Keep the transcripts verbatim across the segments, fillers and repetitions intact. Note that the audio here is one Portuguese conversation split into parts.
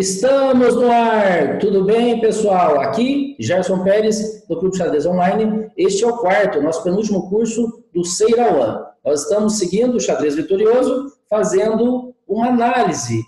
Estamos no ar! Tudo bem, pessoal? Aqui, Gerson Pérez, do Clube de Xadrez Online. Este é o quarto, nosso penúltimo curso do Seirawan. Nós estamos seguindo o Xadrez Vitorioso, fazendo uma análise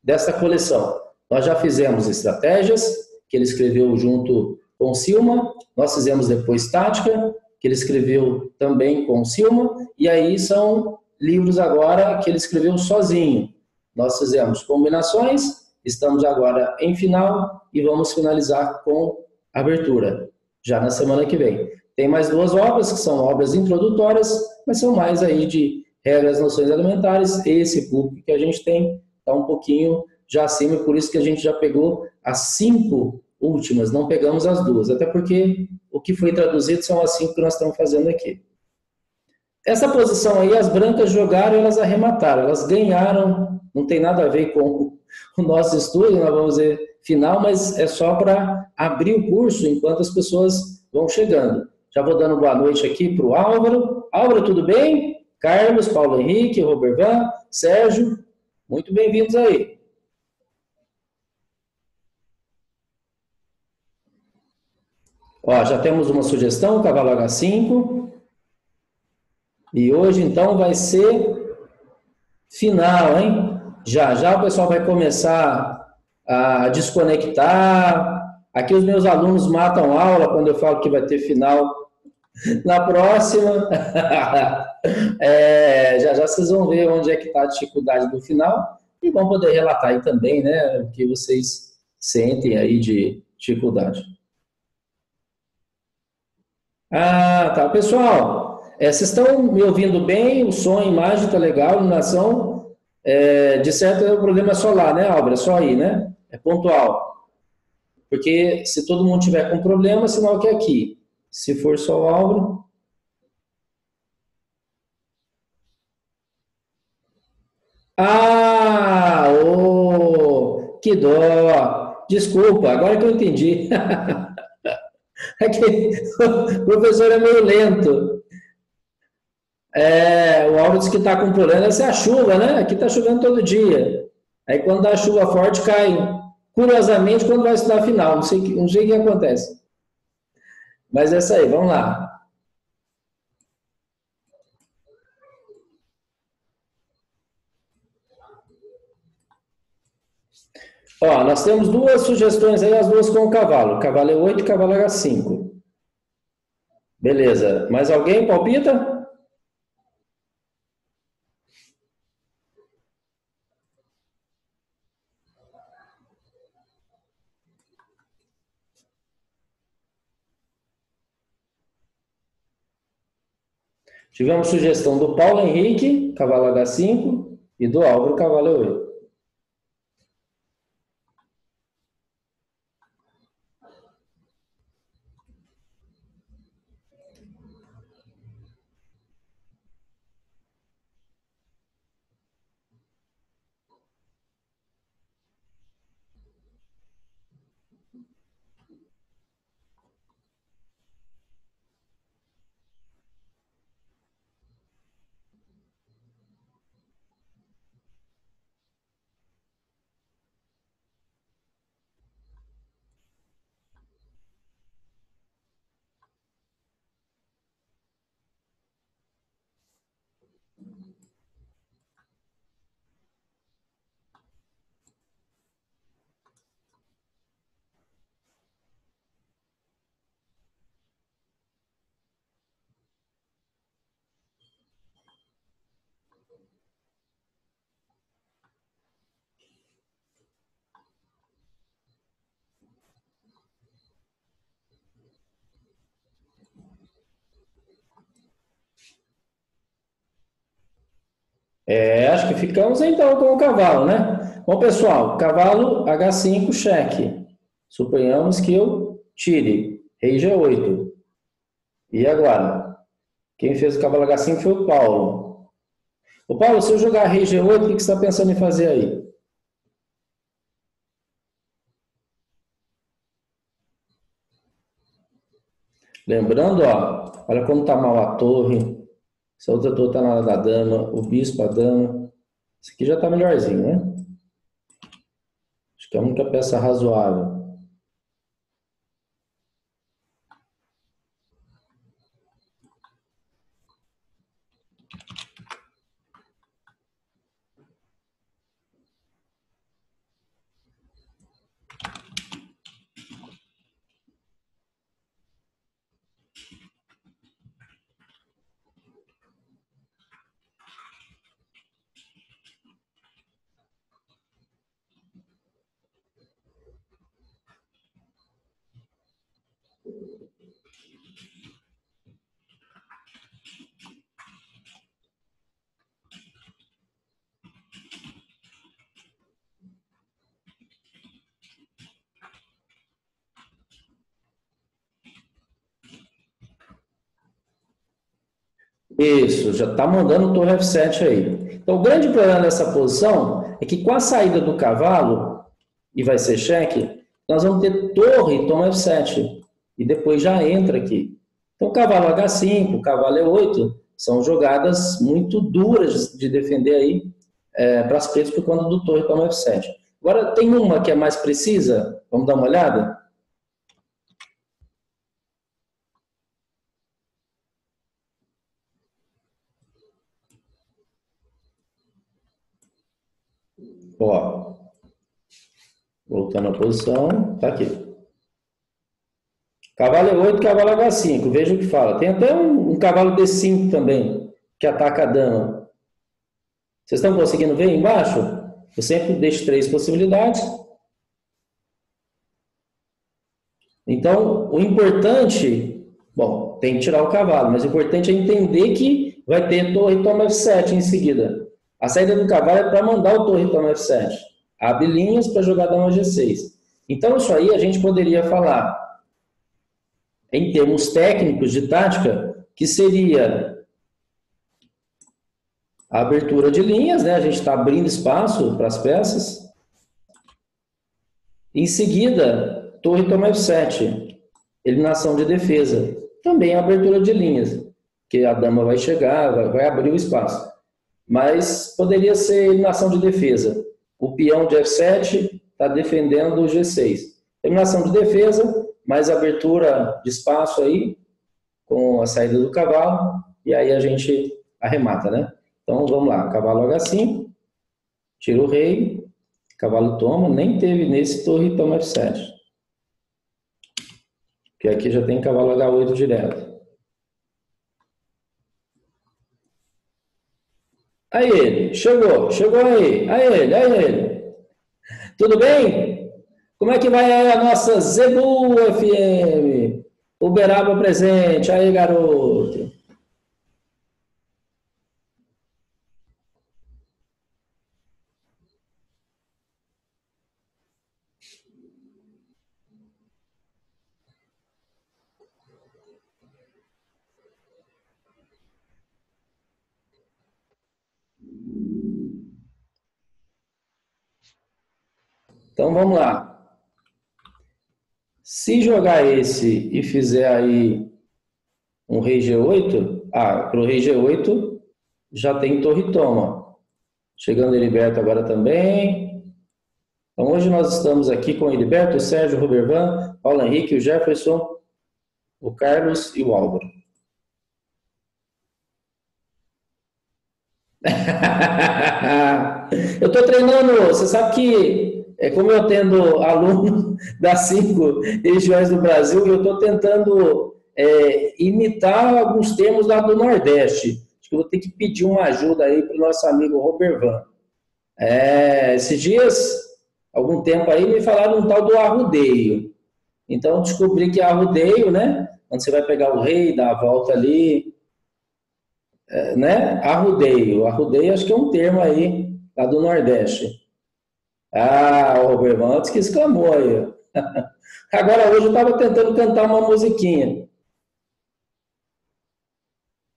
dessa coleção. Nós já fizemos estratégias, que ele escreveu junto com Silva. Nós fizemos depois tática, que ele escreveu também com Silva. E aí são livros agora que ele escreveu sozinho. Nós fizemos combinações. Estamos agora em final e vamos finalizar com abertura, já na semana que vem. Tem mais duas obras, que são obras introdutórias, mas são mais aí de regras, noções elementares. Esse público que a gente tem está um pouquinho já acima, por isso que a gente já pegou as cinco últimas, não pegamos as duas, até porque o que foi traduzido são as cinco que nós estamos fazendo aqui. Essa posição aí, as brancas jogaram e elas arremataram, elas ganharam, não tem nada a ver com o o nosso estudo, nós vamos ver final, mas é só para abrir o curso enquanto as pessoas vão chegando. Já vou dando boa noite aqui para o Álvaro. Álvaro, tudo bem? Carlos, Paulo Henrique, Rubervan, Sérgio, muito bem-vindos aí. Ó, já temos uma sugestão, cavalo agá cinco. E hoje, então, vai ser final, hein? Já, já o pessoal vai começar a desconectar. Aqui os meus alunos matam aula quando eu falo que vai ter final na próxima. É, já, já vocês vão ver onde é que está a dificuldade do final e vão poder relatar aí também, né, o que vocês sentem aí de dificuldade. Ah, tá. Pessoal, é, vocês estão me ouvindo bem? O som, a imagem está legal, a iluminação... É, de certo, o problema é só lá, né, Álvaro? É só aí, né? É pontual. Porque se todo mundo tiver com problema, sinal que é aqui. Se for só o Álvaro... Ah! Oh, que dó! Desculpa, agora que eu entendi. O professor é meio lento. É, o Álvaro diz que está com problema, essa é a chuva, né? Aqui está chovendo todo dia. Aí quando dá chuva forte, cai. Curiosamente, quando vai estudar final, não sei, não sei o que acontece. Mas é isso aí, vamos lá. Ó, nós temos duas sugestões aí, as duas com o cavalo. Cavalo é oito e cavalo é agá cinco. Beleza, mais alguém palpita? Tivemos sugestão do Paulo Henrique, cavalo agá cinco, e do Álvaro, cavalo e oito. É, acho que ficamos então com o cavalo, né? Bom, pessoal, cavalo agá cinco, cheque. Suponhamos que eu tire. Rei gê oito. E agora? Quem fez o cavalo agá cinco foi o Paulo. Ô, Paulo, se eu jogar rei gê oito, o que você está pensando em fazer aí? Lembrando, ó, olha como está mal a torre. Essa outra torre está na hora da dama, o bispo, a dama. Isso aqui já está melhorzinho, né? que é a única peça razoável. Isso, já está mandando torre F sete aí. Então, o grande problema dessa posição é que com a saída do cavalo, e vai ser cheque, nós vamos ter torre e tom F sete. E depois já entra aqui. Então, cavalo H cinco, cavalo E oito, são jogadas muito duras de defender aí é, para as pretas por conta do torre e tom F sete. Agora, tem uma que é mais precisa? Vamos dar uma olhada? Ó, voltando à posição, tá aqui. Cavalo E oito, cavalo H cinco, veja o que fala. Tem até um, um cavalo D cinco também, que ataca a dama. Vocês estão conseguindo ver embaixo? Eu sempre deixo três possibilidades. Então, o importante... Bom, tem que tirar o cavalo, mas o importante é entender que vai ter torre e toma F sete em seguida. A saída do cavalo é para mandar o torre toma F sete. Abre linhas para jogar dama G seis. Então, isso aí a gente poderia falar, em termos técnicos de tática, que seria a abertura de linhas, né? A gente está abrindo espaço para as peças. Em seguida, torre toma F sete. Eliminação de defesa. Também a abertura de linhas, que a dama vai chegar, vai abrir o espaço. Mas poderia ser eliminação de defesa. O peão de F sete está defendendo o G seis. Eliminação de defesa, mais abertura de espaço aí, com a saída do cavalo, e aí a gente arremata, né? Então vamos lá, cavalo H cinco, tira o rei, cavalo toma, nem teve nesse torre toma F sete. Porque aqui já tem cavalo H oito direto. Aí ele, chegou, chegou aí, aí ele, aí ele. Tudo bem? Como é que vai a nossa Zebu F M? Uberaba presente, aí garoto. Então, vamos lá. Se jogar esse e fizer aí um rei G oito, ah, para o rei G oito já tem torre e toma. Chegando Heriberto agora também. Então, hoje nós estamos aqui com o Heriberto, o Sérgio, o Rubervan, Paulo Henrique, o Jefferson, o Carlos e o Álvaro. Eu estou treinando, você sabe que... É como eu tendo aluno das cinco regiões do Brasil, eu estou tentando é, imitar alguns termos lá do Nordeste. Acho que eu vou ter que pedir uma ajuda aí para o nosso amigo Rubervan. É, esses dias, algum tempo aí, me falaram um tal do arrudeio. Então, descobri que arrudeio, né? Quando você vai pegar o rei, dá a volta ali, é, né? Arrudeio. Arrudeio acho que é um termo aí lá do Nordeste. Ah, o Robert Maltes que exclamou aí. Agora hoje eu estava tentando cantar uma musiquinha.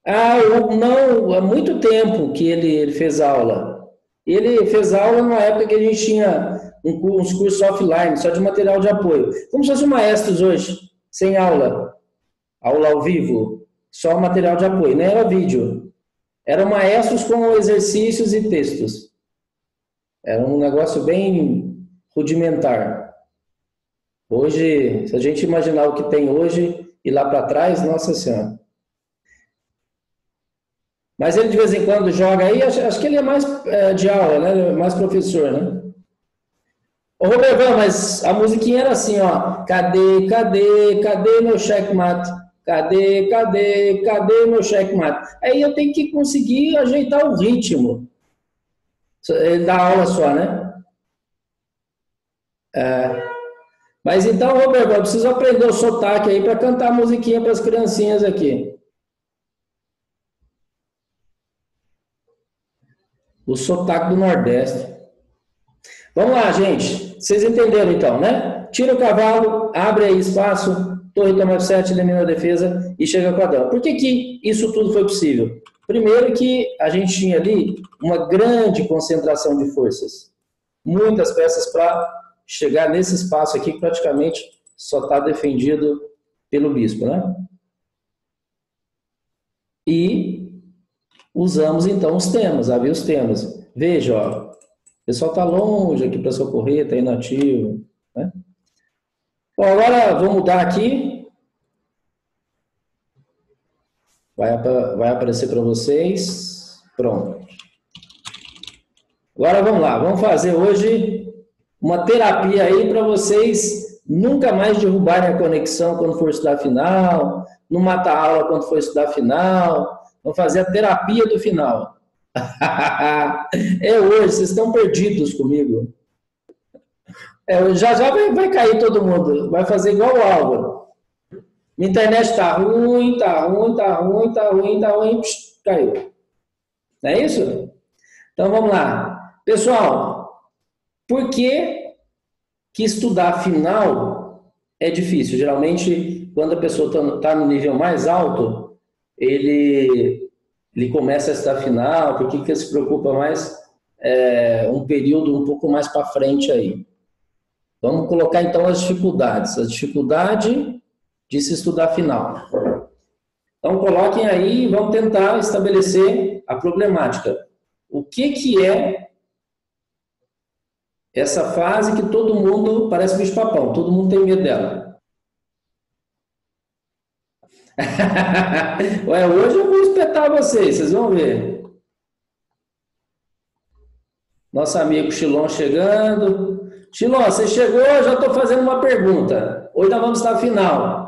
Ah, eu, não, há muito tempo que ele, ele fez aula. Ele fez aula numa época que a gente tinha um, uns cursos offline, só de material de apoio. Como se fosse o Maestros hoje, sem aula. Aula ao vivo, só material de apoio, não era vídeo. Era Maestros com exercícios e textos. Era um negócio bem rudimentar. Hoje, se a gente imaginar o que tem hoje e lá para trás, nossa senhora. Mas ele de vez em quando joga aí, acho, acho que ele é mais é, de aula, né? Mais professor, né? Ô, Rubervan, mas a musiquinha era assim, ó. Cadê, cadê, cadê meu checkmate? Cadê, cadê, cadê meu checkmate? Aí eu tenho que conseguir ajeitar o ritmo. Ele dá aula só, né? É... Mas então, Roberto, eu preciso aprender o sotaque aí para cantar a musiquinha para as criancinhas aqui. O sotaque do Nordeste. Vamos lá, gente. Vocês entenderam então, né? Tira o cavalo, abre aí espaço, torre toma F sete, elimina a defesa e chega ao quadrão. Por que que isso tudo foi possível? Primeiro que a gente tinha ali uma grande concentração de forças. Muitas peças para... chegar nesse espaço aqui que praticamente só está defendido pelo bispo, né? E usamos então os temas, havia os temas. Veja, ó, o pessoal está longe aqui para socorrer, está inativo, né? Bom, agora vou mudar aqui. Vai, vai aparecer para vocês. Pronto. Agora vamos lá, vamos fazer hoje... uma terapia aí para vocês nunca mais derrubarem a conexão quando for estudar final, não matar a aula quando for estudar final, vão fazer a terapia do final. É hoje, vocês estão perdidos comigo. É, já já vai, vai cair todo mundo, vai fazer igual o Álvaro. Minha internet tá ruim, tá ruim, tá ruim, tá ruim, tá ruim, psh, caiu. Não é isso? Então vamos lá. Pessoal, por que que estudar final é difícil? Geralmente, quando a pessoa está no nível mais alto, ele, ele começa a estudar final, por que que ele se preocupa mais é, um período um pouco mais para frente aí? Vamos colocar então as dificuldades. A dificuldade de se estudar final. Então, coloquem aí e vamos tentar estabelecer a problemática. O que que é... essa fase que todo mundo parece bicho-papão, todo mundo tem medo dela. Ué, hoje eu vou espetar vocês, vocês vão ver. Nosso amigo Chilon chegando. Chilon, você chegou, eu já estou fazendo uma pergunta. Hoje nós vamos estar no final.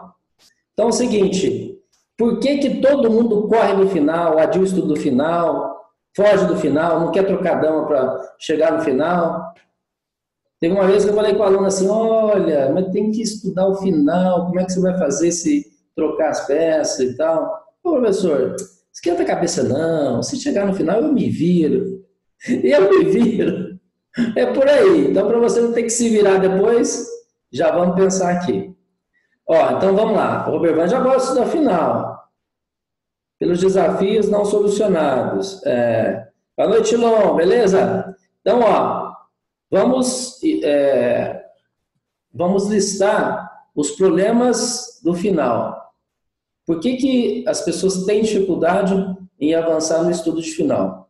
Então é o seguinte, por que que todo mundo corre no final, adia o estudo do final, foge do final, não quer trocar dama para chegar no final? Teve uma vez que eu falei com o aluno assim, olha, mas tem que estudar o final, como é que você vai fazer se trocar as peças e tal? Ô, professor, esquenta a cabeça não, se chegar no final eu me viro. Eu me viro. É por aí. Então, para você não ter que se virar depois, já vamos pensar aqui. Ó, então vamos lá. O Rubervan já gosta da final. Pelos desafios não solucionados. É... Boa noite, Chilon, beleza? Então, ó. Vamos, é, vamos listar os problemas do final. Por que que as pessoas têm dificuldade em avançar no estudo de final?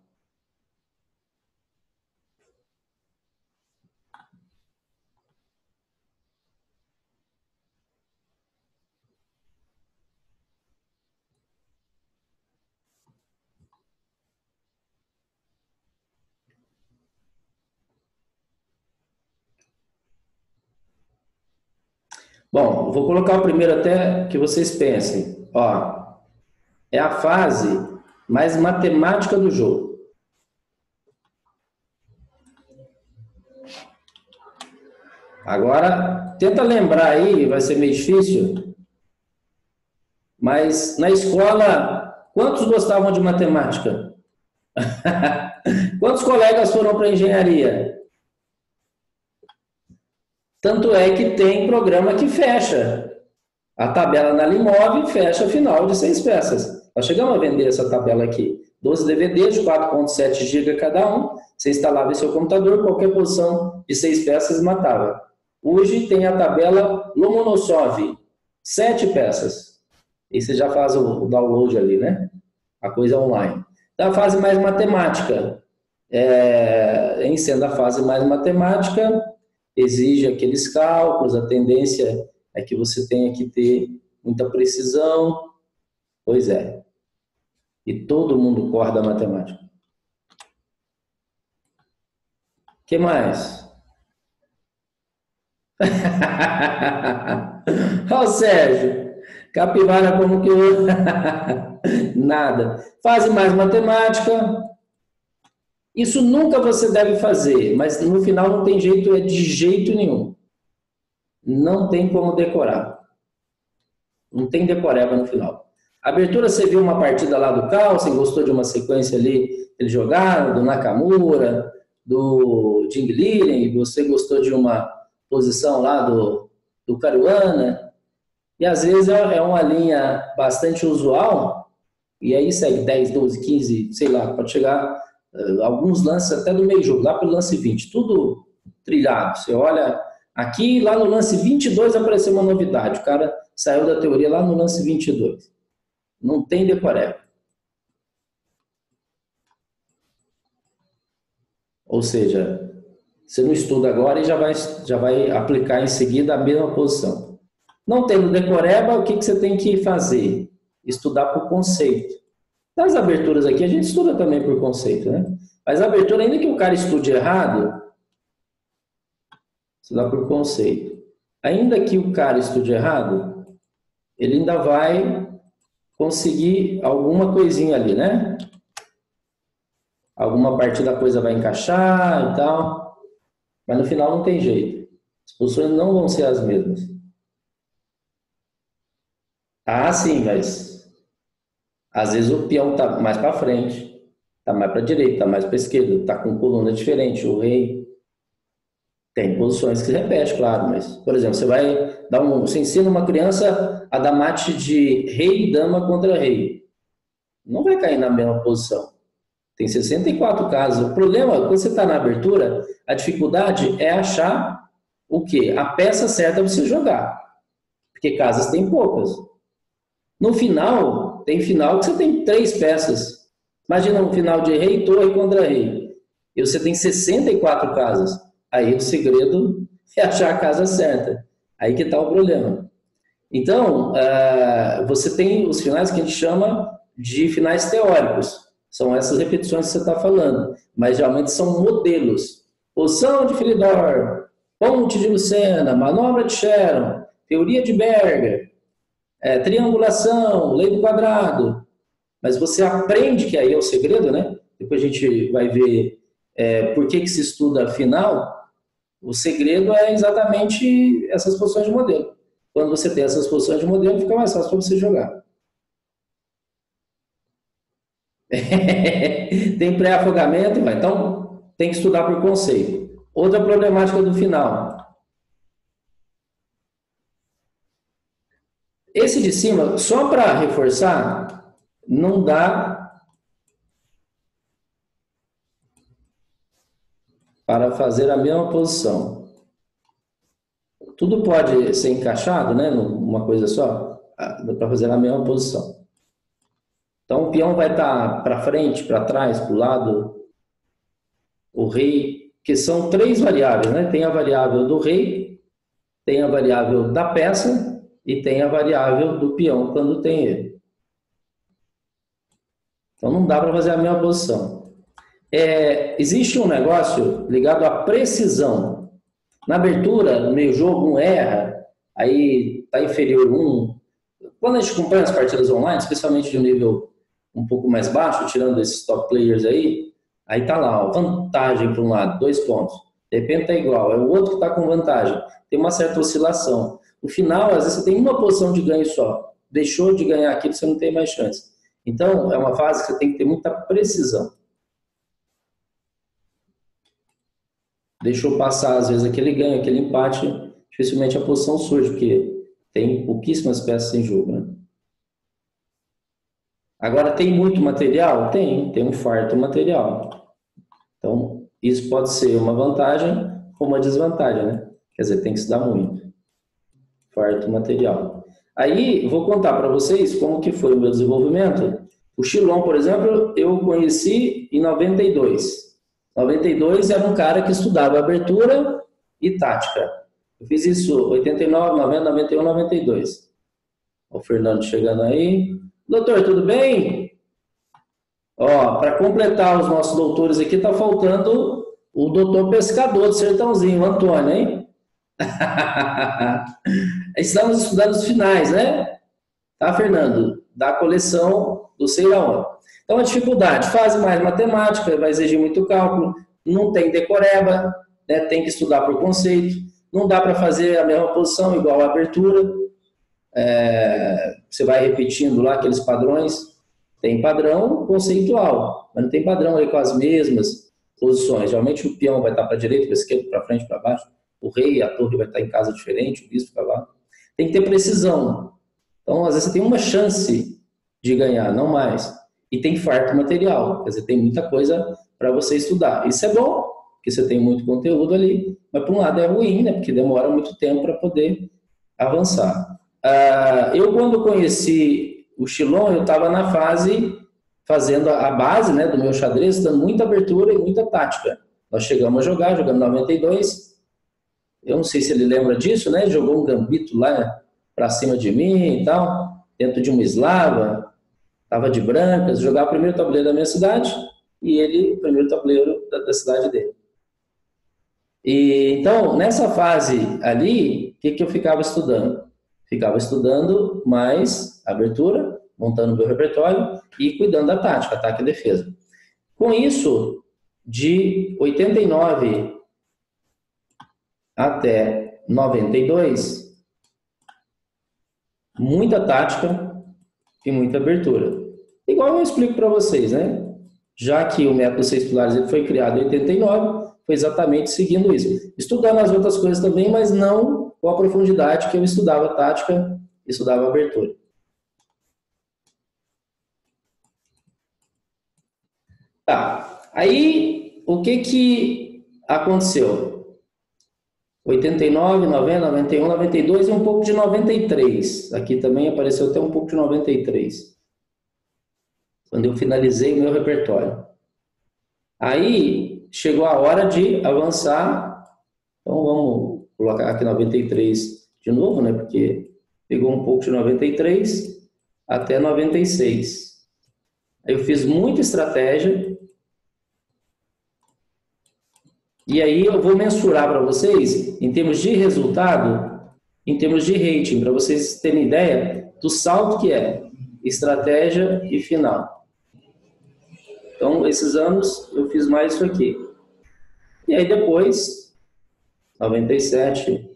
Bom, vou colocar o primeiro até que vocês pensem. Ó, é a fase mais matemática do jogo. Agora, tenta lembrar aí, vai ser meio difícil, mas na escola, quantos gostavam de matemática? Quantos colegas foram para engenharia? Tanto é que tem programa que fecha. A tabela na Limove fecha o final de seis peças. Nós chegamos a vender essa tabela aqui. doze D V Ds de quatro vírgula sete gigas cada um. Você instalava em seu computador, qualquer posição de seis peças matava. Hoje tem a tabela Lomonosov, sete peças. E você já faz o download ali, né? A coisa online. Da fase mais matemática. É... Em sendo a fase mais matemática... exige aqueles cálculos, a tendência é que você tenha que ter muita precisão. Pois é. E todo mundo corre da matemática. O que mais? Ó, Sérgio, capivara como que eu. Nada. Faz mais matemática. Isso nunca você deve fazer, mas no final não tem jeito, é de jeito nenhum. Não tem como decorar. Não tem decoreba no final. Abertura, você viu uma partida lá do Carlsen, gostou de uma sequência ali, ele jogaram, do Nakamura, do Ding Liren, você gostou de uma posição lá do, do Caruana. E às vezes é uma linha bastante usual, e aí segue dez, doze, quinze, sei lá, pode chegar... Alguns lances até do meio jogo, lá pelo lance vinte, tudo trilhado. Você olha aqui, lá no lance vinte e dois apareceu uma novidade. O cara saiu da teoria lá no lance vinte e dois. Não tem decoreba. Ou seja, você não estuda agora e já vai, já vai aplicar em seguida a mesma posição. Não tendo decoreba, o que você tem que fazer? Estudar por conceito. Nas aberturas aqui, a gente estuda também por conceito, né? Mas a abertura, ainda que o cara estude errado, estudar por conceito. Ainda que o cara estude errado, ele ainda vai conseguir alguma coisinha ali, né? Alguma parte da coisa vai encaixar e tal. Mas no final não tem jeito. As posições não vão ser as mesmas. Ah, sim, mas... Às vezes o peão está mais para frente, está mais para a direita, está mais para a esquerda, está com coluna diferente, o rei. Tem posições que se repete, claro, mas, por exemplo, você vai dar um. Você ensina uma criança a dar mate de rei e dama contra rei. Não vai cair na mesma posição. Tem sessenta e quatro casos. O problema, quando você está na abertura, a dificuldade é achar o quê? A peça certa para você jogar. Porque casas tem poucas. No final. Tem final que você tem três peças. Imagina um final de rei, torre contra rei. E você tem sessenta e quatro casas. Aí o segredo é achar a casa certa. Aí que está o problema. Então, você tem os finais que a gente chama de finais teóricos. São essas repetições que você está falando. Mas geralmente são modelos. Posição de Philidor, Ponte de Lucena, Manobra de Chéron, Teoria de Berger. É, triangulação, lei do quadrado. Mas você aprende, que aí é o segredo, né? Depois a gente vai ver é, por que, que se estuda final. O segredo é exatamente essas posições de modelo. Quando você tem essas posições de modelo, fica mais fácil para você jogar. Tem pré-afogamento, então tem que estudar por conceito. Outra problemática do final. Esse de cima, só para reforçar, não dá para fazer a mesma posição. Tudo pode ser encaixado, né, numa coisa só, para fazer a mesma posição. Então o peão vai estar tá para frente, para trás, para o lado, o rei, que são três variáveis, né? Tem a variável do rei, tem a variável da peça, e tem a variável do peão quando tem ele. Então não dá para fazer a mesma posição. É, existe um negócio ligado à precisão. Na abertura, no meio jogo, um erra, aí está inferior um. Quando a gente acompanha as partidas online, especialmente de um nível um pouco mais baixo, tirando esses top players aí, aí está lá, ó, vantagem para um lado, dois pontos. De repente está igual, é o outro que está com vantagem. Tem uma certa oscilação. No final, às vezes você tem uma posição de ganho só. Deixou de ganhar aquilo, você não tem mais chance. Então, é uma fase que você tem que ter muita precisão. Deixou passar, às vezes, aquele ganho, aquele empate, dificilmente a posição surge, porque tem pouquíssimas peças em jogo, né? Agora, tem muito material? Tem, tem um farto material. Então, isso pode ser uma vantagem ou uma desvantagem, né? Quer dizer, tem que se dar muito. Quarto material. Aí, vou contar para vocês como que foi o meu desenvolvimento. O Chilon, por exemplo, eu conheci em noventa e dois. noventa e dois era um cara que estudava abertura e tática. Eu fiz isso oitenta e nove, noventa, noventa e um, noventa e dois. Ó, o Fernando chegando aí. Doutor, tudo bem? Ó, para completar os nossos doutores aqui, tá faltando o doutor pescador do Sertãozinho, o Antônio, hein? Estamos estudando os finais, né? Tá, Fernando? Da coleção do Seirawan. Então, a dificuldade, fase mais matemática, vai exigir muito cálculo, não tem decoreba, né? Tem que estudar por conceito, não dá para fazer a mesma posição igual a abertura, é, você vai repetindo lá aqueles padrões, tem padrão conceitual, mas não tem padrão ali com as mesmas posições, geralmente o peão vai estar para a direita, para a esquerda, para frente, para baixo, o rei, a torre vai estar em casa diferente, o bispo para lá, tem que ter precisão, então às vezes você tem uma chance de ganhar, não mais, e tem farto material, quer dizer, tem muita coisa para você estudar, isso é bom, porque você tem muito conteúdo ali, mas por um lado é ruim, né? Porque demora muito tempo para poder avançar. Ah, eu quando conheci o Chilon, eu estava na fase, fazendo a base, né, do meu xadrez, dando muita abertura e muita tática. Nós chegamos a jogar, jogando noventa e dois, eu não sei se ele lembra disso, né? Jogou um gambito lá para cima de mim e tal, dentro de uma eslava, estava de brancas, jogava o primeiro tabuleiro da minha cidade e ele, o primeiro tabuleiro da, da cidade dele. E, então, nessa fase ali, o que, que eu ficava estudando? Ficava estudando mais abertura, montando meu repertório e cuidando da tática, ataque e defesa. Com isso, de oitenta e nove até noventa e dois, muita tática e muita abertura. Igual eu explico para vocês, né? Já que o método seis pilares foi criado em oitenta e nove, foi exatamente seguindo isso. Estudando as outras coisas também, mas não com a profundidade que eu estudava tática, estudava abertura. Tá. Aí, o que que aconteceu? oitenta e nove, noventa, noventa e um, noventa e dois e um pouco de noventa e três. Aqui também apareceu até um pouco de noventa e três. Quando eu finalizei meu repertório. Aí... chegou a hora de avançar, então vamos colocar aqui noventa e três de novo, né? Porque pegou um pouco de noventa e três até noventa e seis. Aí eu fiz muita estratégia, e aí eu vou mensurar para vocês, em termos de resultado, em termos de rating, para vocês terem ideia do salto que é estratégia e final. Então, esses anos, eu fiz mais isso aqui. E aí depois, noventa e sete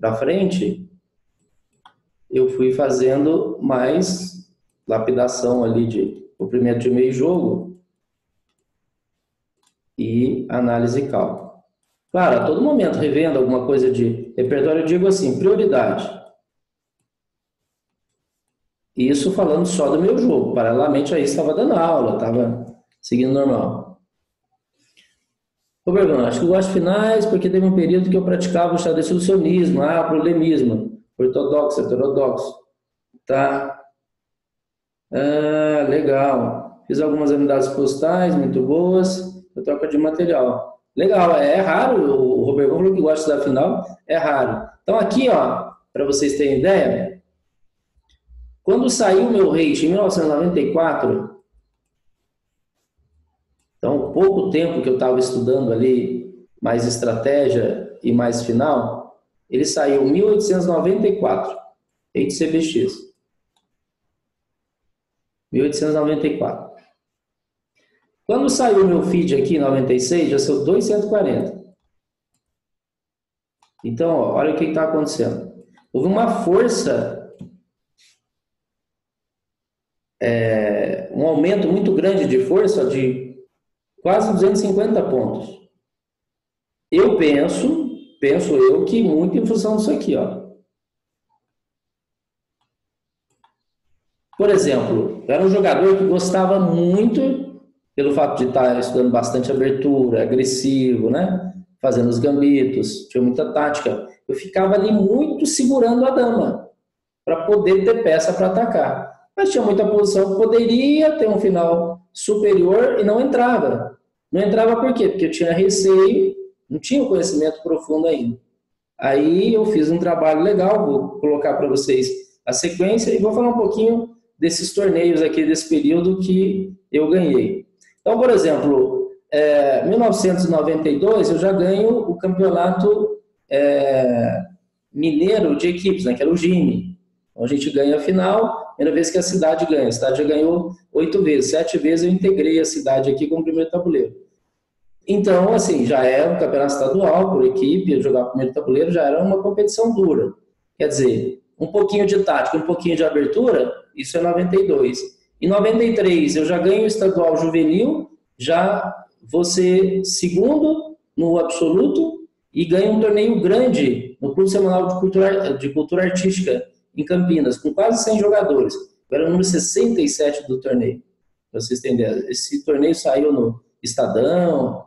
para frente, eu fui fazendo mais lapidação ali de comprimento de meio jogo e análise e cálculo. Claro, a todo momento revendo alguma coisa de repertório, eu digo assim, prioridade. E isso falando só do meu jogo. Paralelamente a isso, estava dando aula, estava seguindo normal. Rubervan, acho que eu gosto de finais porque teve um período que eu praticava o xadrez solucionismo, ah, problemismo, ortodoxo, heterodoxo. Tá. Ah, legal. Fiz algumas amizades postais muito boas, eu troco de material. Legal, é raro, o Rubervan falou que gosta da final, é raro. Então aqui, ó, para vocês terem ideia... Quando saiu o meu rating em mil novecentos e noventa e quatro, então pouco tempo que eu estava estudando ali mais estratégia e mais final, ele saiu em mil oitocentos e noventa e quatro, rate C B X. mil oitocentos e noventa e quatro. Quando saiu o meu feed aqui em noventa e seis, já saiu duzentos e quarenta. Então, ó, olha o que está acontecendo. Houve uma força... É, um aumento muito grande de força de quase duzentos e cinquenta pontos. Eu penso, penso eu, que muito em função disso aqui, ó. Por exemplo, eu era um jogador que gostava muito, pelo fato de estar estudando bastante abertura, agressivo, né? Fazendo os gambitos, tinha muita tática. Eu ficava ali muito segurando a dama, para poder ter peça para atacar. Mas tinha muita posição que poderia ter um final superior e não entrava. Não entrava por quê? Porque eu tinha receio Não tinha um conhecimento profundo ainda. Aí eu fiz um trabalho legal, vou colocar para vocês a sequência e vou falar um pouquinho desses torneios aqui, desse período que eu ganhei. Então, por exemplo, é, mil novecentos e noventa e dois eu já ganho o campeonato é, mineiro de equipes, né, que era o G I M. Então, a gente ganha a final, primeira vez que a cidade ganha. A cidade já ganhou oito vezes, sete vezes eu integrei a cidade aqui com o primeiro tabuleiro. Então, assim, já era um campeonato estadual por equipe, jogar o primeiro tabuleiro já era uma competição dura. Quer dizer, um pouquinho de tática, um pouquinho de abertura, isso é noventa e dois. Em noventa e três, eu já ganho o estadual juvenil, já vou ser segundo no absoluto e ganho um torneio grande no Clube Semanal de Cultura, de Cultura Artística, em Campinas, com quase cem jogadores. Eu era o número sessenta e sete do torneio, para vocês entenderem. Esse torneio saiu no Estadão.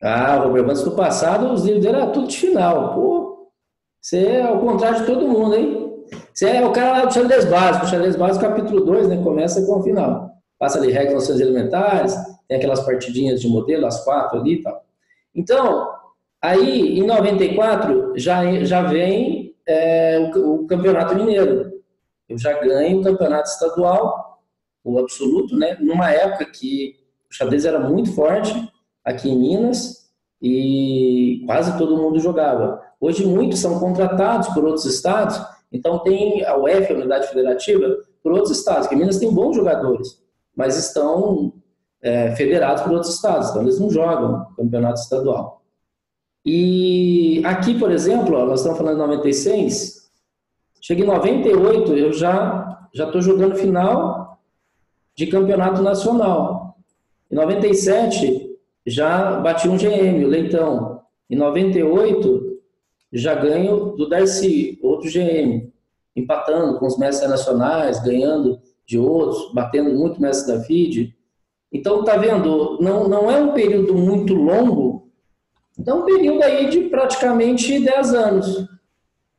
Ah, Roberto, mas no passado os livros dele eram tudo de final. Pô, você é ao contrário de todo mundo, hein? Você é o cara lá do Xandês Básico. O Xandês Básico, capítulo dois, né? Começa com o final. Passa ali regras, noções elementares, tem aquelas partidinhas de modelo, as quatro ali e tal. Então, aí em noventa e quatro já, já vem é, o, o Campeonato Mineiro. Eu já ganho o Campeonato Estadual, o absoluto, né? Numa época que o xadrez era muito forte aqui em Minas, e quase todo mundo jogava. Hoje muitos são contratados por outros estados, então tem a U F, a Unidade Federativa, por outros estados, porque Minas tem bons jogadores, mas estão é, federados por outros estados, então eles não jogam campeonato estadual. E aqui, por exemplo, ó, nós estamos falando de noventa e seis, cheguei em noventa e oito, eu já já estou jogando final de campeonato nacional. Em noventa e sete... já bati um G M, o Leitão. Em noventa e oito, já ganho do Darcy, outro G M. Empatando com os mestres nacionais, ganhando de outros, batendo muito mestre da F I D. Então, tá vendo, não, não é um período muito longo, é um período aí de praticamente dez anos.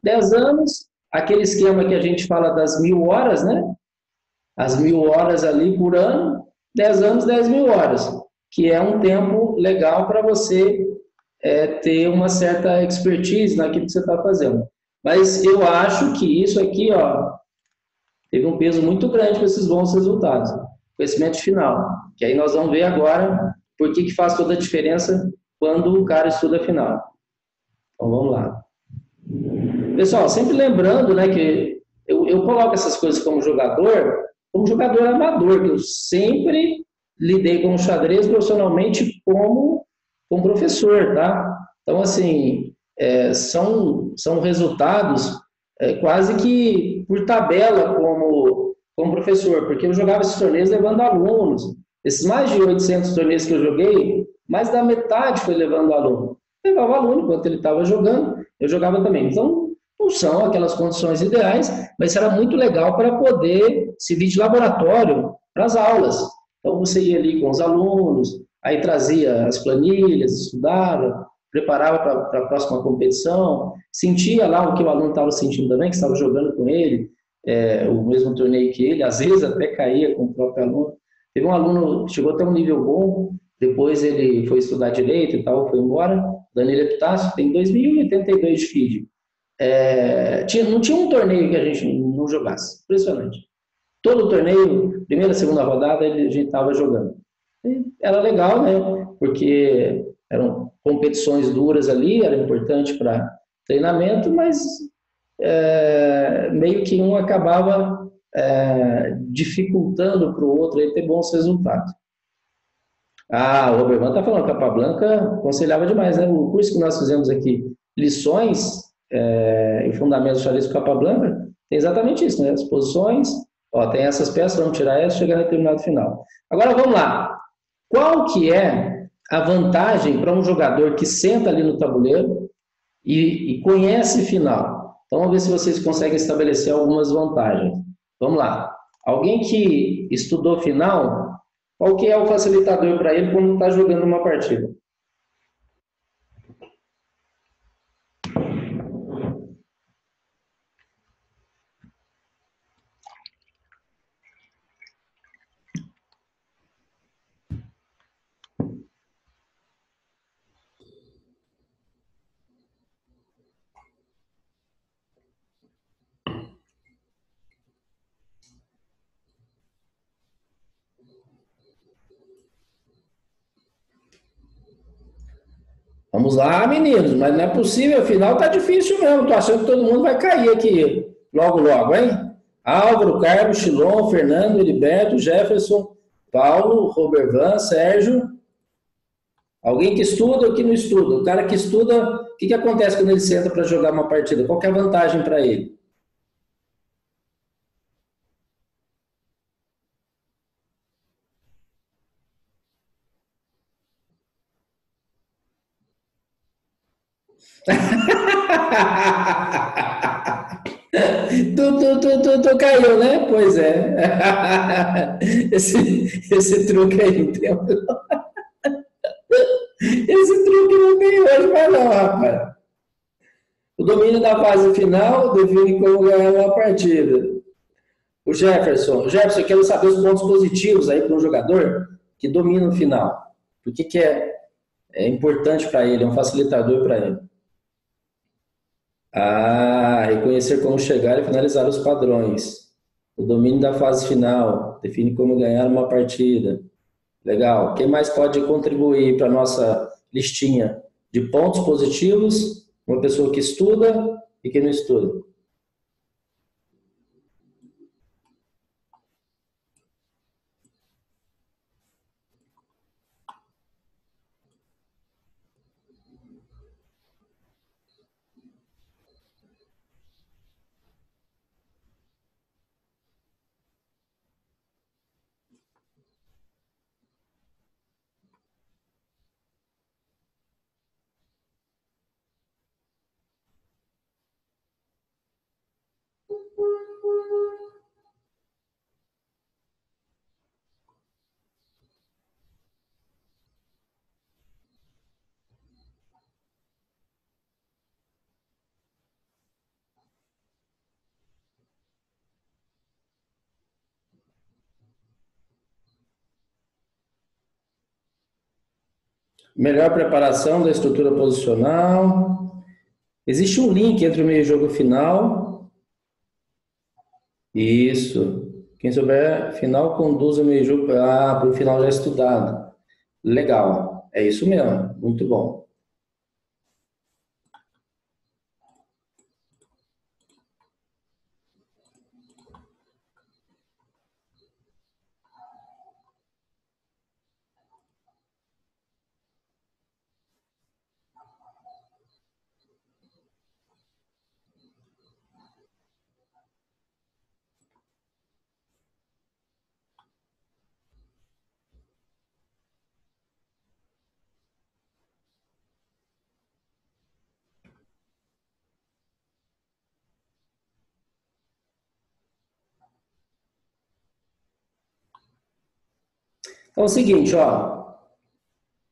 dez anos, aquele esquema que a gente fala das mil horas, né? As mil horas ali por ano, dez anos, dez mil horas. Que é um tempo legal para você é, ter uma certa expertise naquilo que você está fazendo. Mas eu acho que isso aqui, ó, teve um peso muito grande para esses bons resultados. Conhecimento final, que aí nós vamos ver agora por que que faz toda a diferença quando o cara estuda final. Então vamos lá. Pessoal, sempre lembrando, né, que eu, eu coloco essas coisas como jogador, como jogador amador, que eu sempre lidei com o xadrez profissionalmente como, como professor, tá? Então, assim, é, são, são resultados é, quase que por tabela como, como professor, porque eu jogava esses torneios levando alunos. Esses mais de oitocentos torneios que eu joguei, mais da metade foi levando aluno. Eu levava aluno, enquanto ele estava jogando, eu jogava também. Então, não são aquelas condições ideais, mas era muito legal para poder servir de laboratório para as aulas. Então, você ia ali com os alunos, aí trazia as planilhas, estudava, preparava para a próxima competição, sentia lá o que o aluno estava sentindo também, que estava jogando com ele, é, o mesmo torneio que ele, às vezes até caía com o próprio aluno. Teve um aluno que chegou até um nível bom, depois ele foi estudar direito e tal, foi embora, Danilo Epitácio, tem dois mil e oitenta e dois de F I D E. É, tinha, não tinha um torneio que a gente não jogasse, impressionante. Todo o torneio, primeira, segunda rodada, a gente estava jogando. E era legal, né? Porque eram competições duras ali, era importante para treinamento, mas é, meio que um acabava é, dificultando para o outro ele ter bons resultados. Ah, o Rubervan está falando que a Capablanca aconselhava demais, né? O curso que nós fizemos aqui, lições é, e fundamentos do xadrez com Capablanca, tem exatamente isso, né? As posições. Ó, tem essas peças, vamos tirar essas, chegar no determinado final. Agora, vamos lá. Qual que é a vantagem para um jogador que senta ali no tabuleiro e, e conhece final? Então, vamos ver se vocês conseguem estabelecer algumas vantagens. Vamos lá. Alguém que estudou final, qual que é o facilitador para ele quando está jogando uma partida? Vamos lá, meninos, mas não é possível, afinal tá difícil mesmo, tô achando que todo mundo vai cair aqui logo, logo, hein? Álvaro, Carlos, Chilon, Fernando, Heriberto, Jefferson, Paulo, Rubervan, Sérgio. Alguém que estuda ou que não estuda? O cara que estuda, o que, que acontece quando ele senta para jogar uma partida? Qual que é a vantagem para ele? Tu, tu, tu, tu, tu caiu, né? Pois é. Esse, esse truque aí, entendeu? Esse truque não tem hoje, mas não, rapaz. O domínio da fase final define como ganhar uma partida. O Jefferson. Jefferson, eu quero saber os pontos positivos aí para um jogador que domina o final. Por que que é, é importante para ele, é um facilitador para ele? Ah, reconhecer como chegar e finalizar os padrões. O domínio da fase final define como ganhar uma partida. Legal. Quem mais pode contribuir para a nossa listinha de pontos positivos? Uma pessoa que estuda e que não estuda. Melhor preparação da estrutura posicional. Existe um link entre o meio jogo e o final. Isso. Quem souber, final conduz o meio jogo ah, para o final já estudado. Legal. É isso mesmo. Muito bom. Então é o seguinte, ó,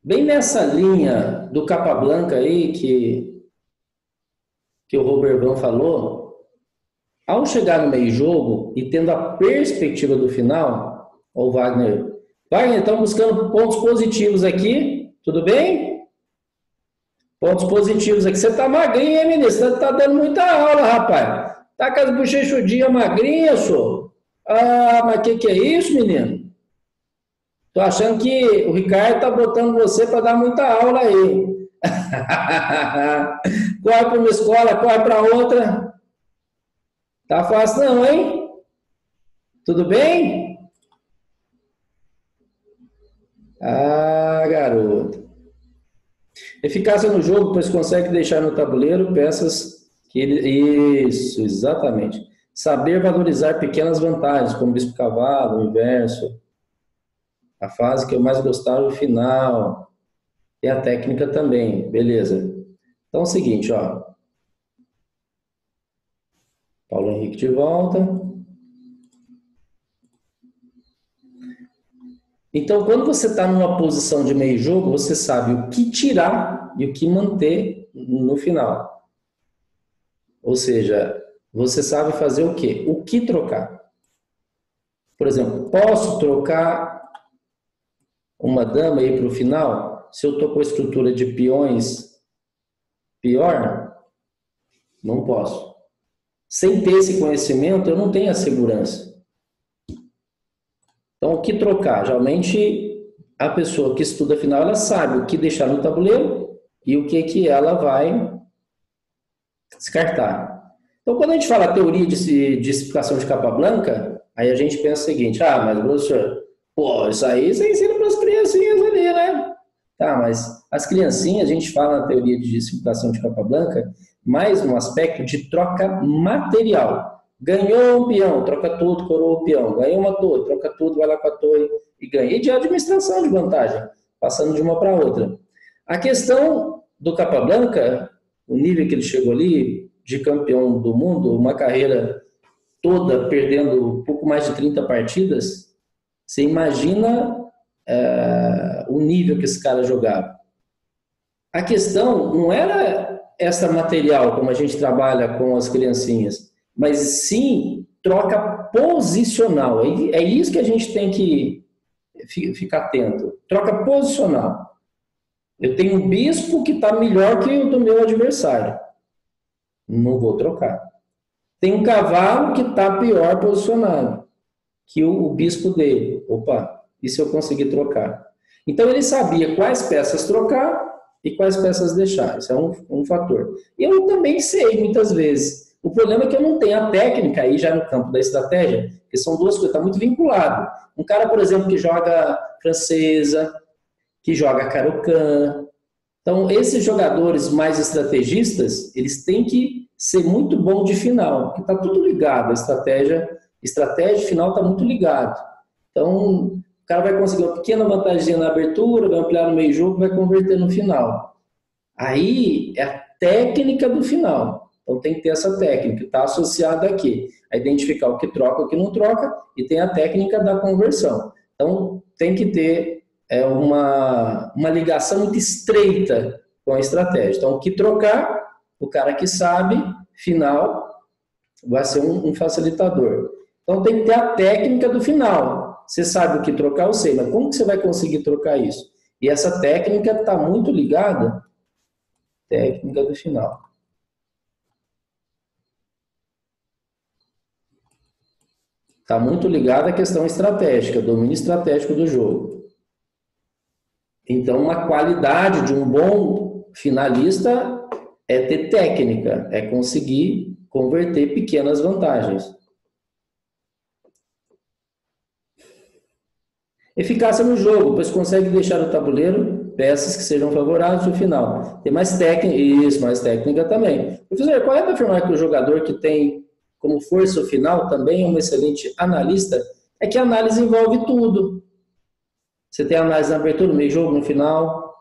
bem nessa linha do capa blanca aí que, que o Rubervan falou, ao chegar no meio jogo e tendo a perspectiva do final, ó, o Wagner, Wagner, estamos buscando pontos positivos aqui, tudo bem? Pontos positivos aqui, você tá magrinho, hein, ministro? Você tá dando muita aula, rapaz. Tá com as bochechudinhas magrinhas, senhor? Ah, mas o que, que é isso, menino? Tô achando que o Ricardo tá botando você para dar muita aula aí. Corre para uma escola, corre para outra. Tá fácil não, hein? Tudo bem? Ah, garoto. Eficácia no jogo, pois consegue deixar no tabuleiro peças que ele... Isso, exatamente. Saber valorizar pequenas vantagens, como bispo cavalo, o inverso. A fase que eu mais gostava, o final. E a técnica também, beleza. Então é o seguinte, ó. Paulo Henrique de volta. Então, quando você está numa posição de meio jogo, você sabe o que tirar e o que manter no final. Ou seja, você sabe fazer o quê? O que trocar. Por exemplo, posso trocar uma dama aí para o final, se eu estou com a estrutura de peões pior, não posso. Sem ter esse conhecimento, eu não tenho a segurança. Então, o que trocar? Geralmente, a pessoa que estuda final, ela sabe o que deixar no tabuleiro e o que, que ela vai descartar. Então, quando a gente fala teoria de, de explicação de capa blanca, aí a gente pensa o seguinte: ah, mas professor, pô, isso aí você ensina para as criancinhas ali, né? Tá, mas as criancinhas, a gente fala na teoria de explicação de capa blanca, mais um aspecto de troca material. Ganhou um peão, troca tudo, coroa o peão. Ganhou uma torre, troca tudo, vai lá com a torre e ganha. E de administração de vantagem, passando de uma para outra. A questão do capa blanca, o nível que ele chegou ali, de campeão do mundo, uma carreira toda perdendo pouco mais de trinta partidas, você imagina é, o nível que esse cara jogava. A questão não era essa material, como a gente trabalha com as criancinhas, mas sim troca posicional. É isso que a gente tem que ficar atento. Troca posicional. Eu tenho um bispo que está melhor que o do meu adversário. Não vou trocar. Tem um cavalo que está pior posicionado que o bispo dele. Opa, e se eu conseguir trocar? Então ele sabia quais peças trocar e quais peças deixar. Isso é um, um fator. Eu também sei muitas vezes. O problema é que eu não tenho a técnica aí já no campo da estratégia, que são duas coisas, está muito vinculado. Um cara, por exemplo, que joga francesa, que joga carocan. Então, esses jogadores mais estrategistas, eles têm que ser muito bom de final, porque está tudo ligado, a estratégia, estratégia final está muito ligado. Então, o cara vai conseguir uma pequena vantagem na abertura, vai ampliar no meio jogo, vai converter no final. Aí é a técnica do final. Então, tem que ter essa técnica, está associada aqui, a identificar o que troca, o que não troca, e tem a técnica da conversão. Então, tem que ter é uma, uma ligação muito estreita com a estratégia. Então, o que trocar, o cara que sabe, final, vai ser um, um facilitador. Então, tem que ter a técnica do final. Você sabe o que trocar, eu sei, mas como que você vai conseguir trocar isso? E essa técnica está muito ligada, técnica do final. Está muito ligada à questão estratégica, domínio estratégico do jogo. Então, uma qualidade de um bom finalista é ter técnica, é conseguir converter pequenas vantagens. Eficácia no jogo, pois consegue deixar no tabuleiro peças que sejam favoráveis no final. Tem mais técnica, isso, mais técnica também. Professor, qual é para afirmar que o jogador que tem como força o final também é um excelente analista? É que a análise envolve tudo. Você tem análise na abertura, no meio jogo, no final.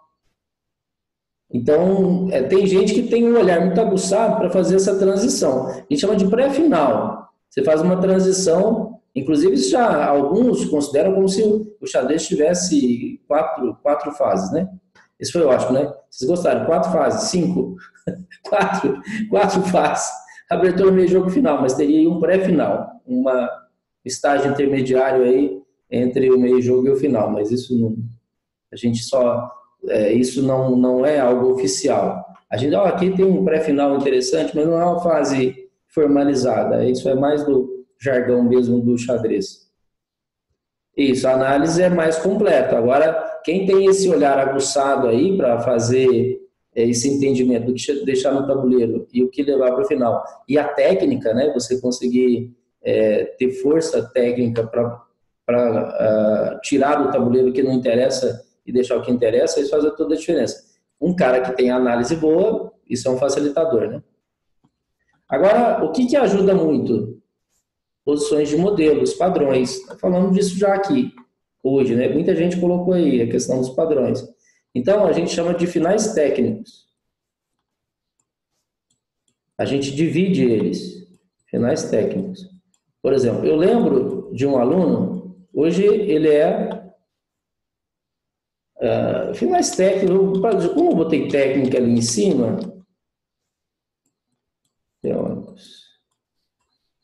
Então, é, tem gente que tem um olhar muito aguçado para fazer essa transição. A gente chama de pré-final. Você faz uma transição, inclusive já alguns consideram como se o xadrez tivesse quatro, quatro fases, né? Isso foi ótimo, né? Vocês gostaram? Quatro fases, cinco, quatro, quatro fases. Abertura, meio jogo, final, mas teria aí um pré-final, uma estágio intermediário aí, entre o meio jogo e o final, mas isso não, a gente só é, isso não não é algo oficial. A gente, ó, aqui tem um pré-final interessante, mas não é uma fase formalizada. Isso é mais do jargão mesmo do xadrez. Isso, a análise é mais completa. Agora, quem tem esse olhar aguçado aí para fazer é, esse entendimento de deixar no tabuleiro e o que levar para o final e a técnica, né? Você conseguir é, ter força técnica para para uh, tirar do tabuleiro o que não interessa e deixar o que interessa, isso faz toda a diferença. Um cara que tem análise boa, isso é um facilitador, né? Agora, o que, que ajuda muito? Posições de modelos, padrões. Falamos disso já aqui, hoje, né? Muita gente colocou aí a questão dos padrões. Então, a gente chama de finais técnicos. A gente divide eles, finais técnicos. Por exemplo, eu lembro de um aluno. Hoje ele é uh, finais técnicos. Como eu botei técnica ali em cima,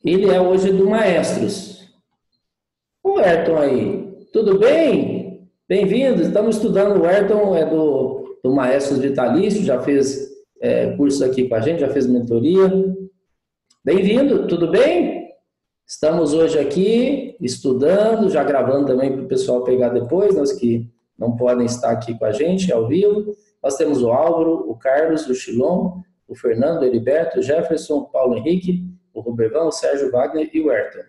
ele é hoje do Maestros. O Ayrton aí, tudo bem? Bem-vindo, estamos estudando. O Ayrton é do, do Maestros Vitalício, já fez é, curso aqui com a gente, já fez mentoria. Bem-vindo, tudo bem? Estamos hoje aqui estudando, já gravando também para o pessoal pegar depois, nós que não podem estar aqui com a gente ao vivo. Nós temos o Álvaro, o Carlos, o Chilon, o Fernando, o Heriberto, o Jefferson, o Paulo Henrique, o Rubervan, o Sérgio Wagner e o Ayrton.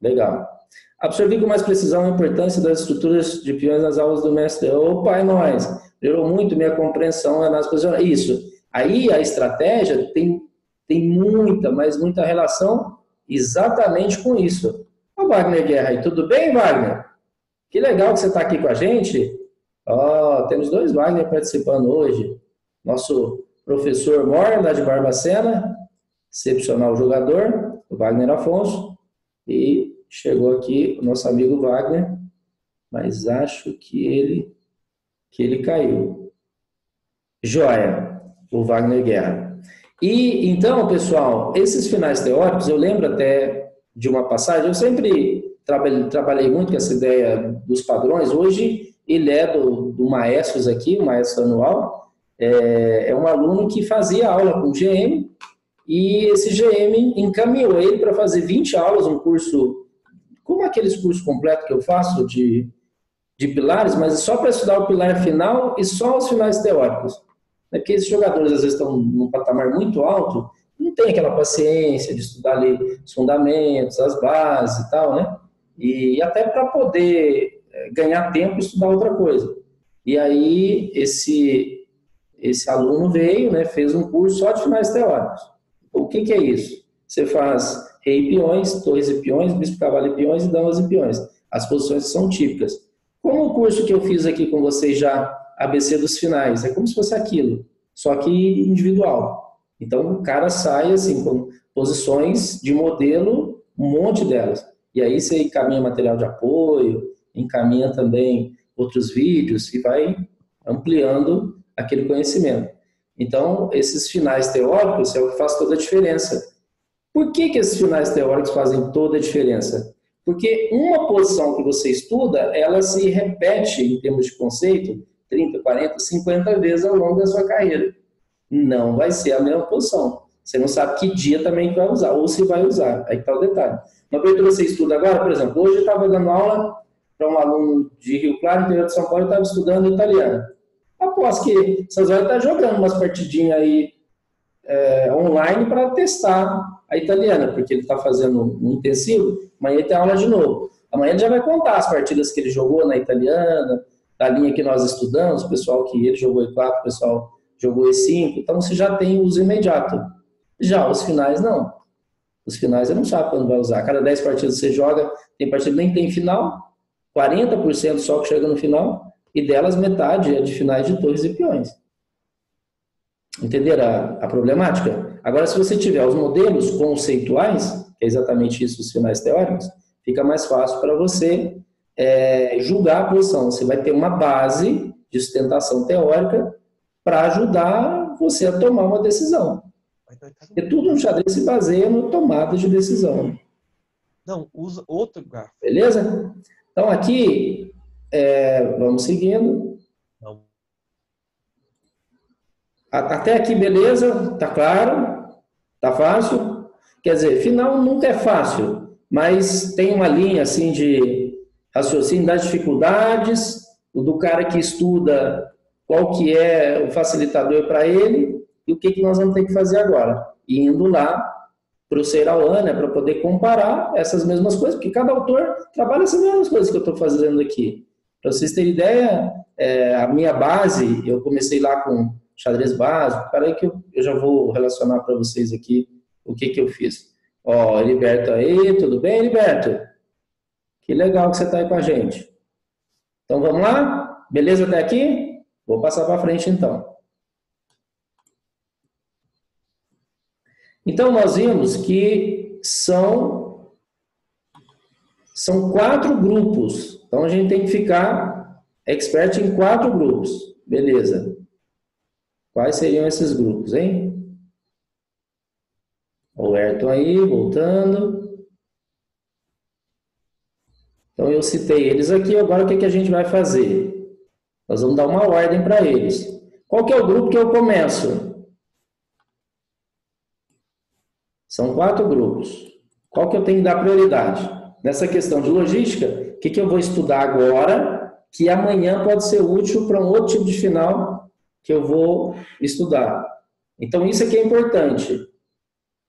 Legal. Absorvi com mais precisão a importância das estruturas de peões nas aulas do mestre. Opa, é nóis! Melhorou muito minha compreensão na análise posicional. Isso. Aí a estratégia tem, tem muita, mas muita relação exatamente com isso. Ô Wagner Guerra aí, tudo bem, Wagner? Que legal que você está aqui com a gente. Ó, oh, temos dois Wagner participando hoje. Nosso professor Mor, lá de Barbacena, excepcional jogador, o Wagner Afonso, e chegou aqui o nosso amigo Wagner, mas acho que ele, que ele caiu. Joia, o Wagner Guerra. E então, pessoal, esses finais teóricos, eu lembro até de uma passagem, eu sempre trabalhei, trabalhei muito com essa ideia dos padrões. Hoje ele é do, do Maestros aqui, o Maestro Anual, é, é um aluno que fazia aula com o G M, e esse G M encaminhou ele para fazer vinte aulas, um curso, como aqueles cursos completos que eu faço de, de pilares, mas só para estudar o pilar final e só os finais teóricos. É porque esses jogadores às vezes estão num patamar muito alto, não tem aquela paciência de estudar ali os fundamentos, as bases e tal, né? E até para poder ganhar tempo e estudar outra coisa. E aí esse, esse aluno veio, né, fez um curso só de finais teóricos. O que que é isso? Você faz rei e peões, torres e peões, bispo, cavalo e peões e damas e peões. As posições são típicas. Como o curso que eu fiz aqui com vocês já, A B C dos finais, é como se fosse aquilo, só que individual. Então o cara sai assim com posições de modelo, um monte delas. E aí você encaminha material de apoio, encaminha também outros vídeos e vai ampliando aquele conhecimento. Então, esses finais teóricos é o que faz toda a diferença. Por que que esses finais teóricos fazem toda a diferença? Porque uma posição que você estuda, ela se repete em termos de conceito trinta, quarenta, cinquenta vezes ao longo da sua carreira. Não vai ser a mesma posição. Você não sabe que dia também vai usar, ou se vai usar. Aí está o detalhe. Na abertura você estuda agora, por exemplo, hoje eu estava dando aula para um aluno de Rio Claro, interior de São Paulo, eu estava estudando italiano. Após que essas horas está jogando umas partidinhas aí é, online para testar a italiana, porque ele está fazendo um intensivo, amanhã ele tem aula de novo. Amanhã ele já vai contar as partidas que ele jogou na italiana, da linha que nós estudamos, o pessoal que ele jogou E quatro, o pessoal jogou E cinco, então você já tem uso imediato. Já os finais não. Os finais você não sabe quando vai usar. Cada dez partidas você joga, tem partida que nem tem final, quarenta por cento só que chega no final, e delas metade é de finais de torres e peões. Entenderam a, a problemática? Agora, se você tiver os modelos conceituais, que é exatamente isso, os finais teóricos, fica mais fácil para você é, julgar a posição. Você vai ter uma base de sustentação teórica para ajudar você a tomar uma decisão. Porque tudo no xadrez se baseia na tomada de decisão. Não, usa outro garfo. Beleza? Então, aqui... É, vamos seguindo. Não. Até aqui, beleza? Tá claro? Tá fácil? Quer dizer, final nunca é fácil, mas tem uma linha assim de raciocínio das dificuldades, do cara que estuda qual que é o facilitador para ele e o que, que nós vamos ter que fazer agora. E indo lá para o Seirawan, né, para poder comparar essas mesmas coisas, porque cada autor trabalha essas mesmas coisas que eu estou fazendo aqui. Para vocês terem ideia, é, a minha base, eu comecei lá com xadrez básico, peraí que eu, eu já vou relacionar para vocês aqui o que, que eu fiz. Ó, Heriberto aí, tudo bem, Heriberto? Que legal que você está aí com a gente. Então vamos lá? Beleza até aqui? Vou passar para frente então. Então nós vimos que são, são quatro grupos. Então a gente tem que ficar expert em quatro grupos. Beleza. Quais seriam esses grupos, hein? O Ayrton aí, voltando. Então eu citei eles aqui, agora o que, que a gente vai fazer? Nós vamos dar uma ordem para eles. Qual que é o grupo que eu começo? São quatro grupos. Qual que eu tenho que dar prioridade? Nessa questão de logística, o que, que eu vou estudar agora, que amanhã pode ser útil para um outro tipo de final que eu vou estudar. Então, isso aqui é importante.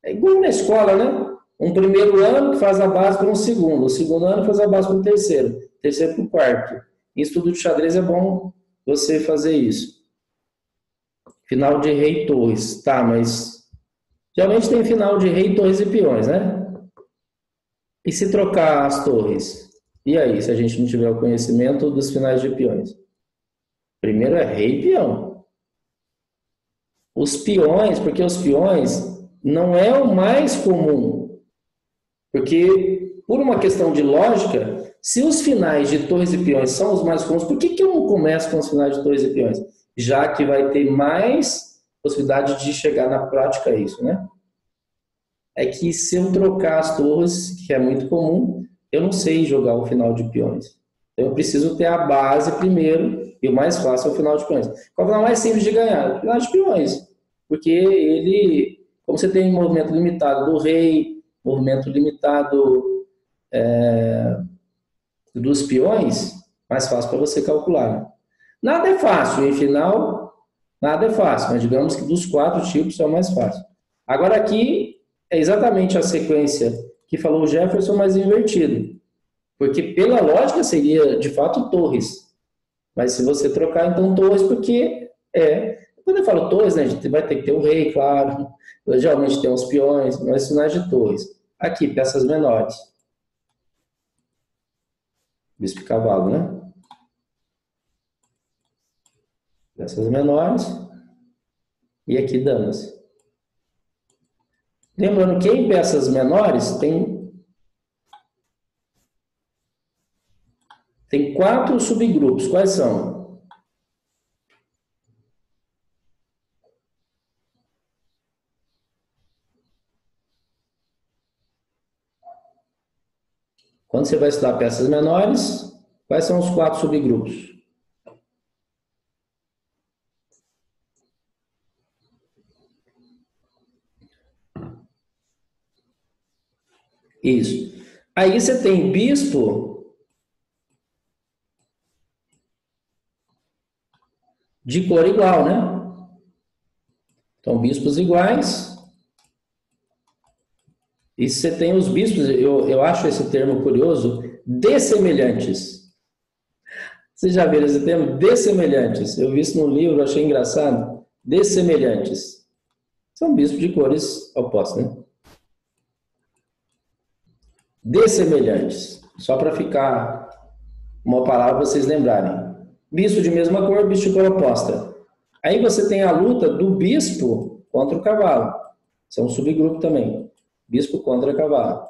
É igual na escola, né? Um primeiro ano que faz a base para um segundo, o segundo ano faz a base para um terceiro, terceiro para o quarto. Em estudo de xadrez é bom você fazer isso. Final de rei, torres. Tá, mas geralmente tem final de rei, torres e peões, né? E se trocar as torres? E aí, se a gente não tiver o conhecimento dos finais de peões? Primeiro é rei e peão. Os peões, porque os peões não é o mais comum. Porque, por uma questão de lógica, se os finais de torres e peões são os mais comuns, por que que eu não começo com os finais de torres e peões? Já que vai ter mais possibilidade de chegar na prática isso, né? É que se eu trocar as torres, que é muito comum, eu não sei jogar o final de peões. Eu preciso ter a base primeiro, e o mais fácil é o final de peões. Qual é o final mais simples de ganhar? O final de peões. Porque ele, como você tem movimento limitado do rei, movimento limitado é, dos peões, mais fácil para você calcular. Nada é fácil, em final, nada é fácil, mas digamos que dos quatro tipos é o mais fácil. Agora aqui, é exatamente a sequência que falou o Jefferson, mas invertido. Porque pela lógica seria, de fato, torres. Mas se você trocar, então, torres, porque é... Quando eu falo torres, né, a gente vai ter que ter o rei, claro. Geralmente tem os peões, mas sinais de torres. Aqui, peças menores. Bispo e cavalo, né? Peças menores. E aqui, damas. Lembrando que em peças menores tem, tem quatro subgrupos. Quais são? Quando você vai estudar peças menores, quais são os quatro subgrupos? Isso. Aí você tem bispo de cor igual, né? Então, bispos iguais. E você tem os bispos, eu, eu acho esse termo curioso, dessemelhantes. Vocês já viram esse termo? Dessemelhantes. Eu vi isso no livro, achei engraçado. Dessemelhantes. São bispos de cores opostas, né? Dessemelhantes, só para ficar uma palavra para vocês lembrarem. Bispo de mesma cor, bispo de cor oposta. Aí você tem a luta do bispo contra o cavalo. Isso é um subgrupo também. Bispo contra cavalo.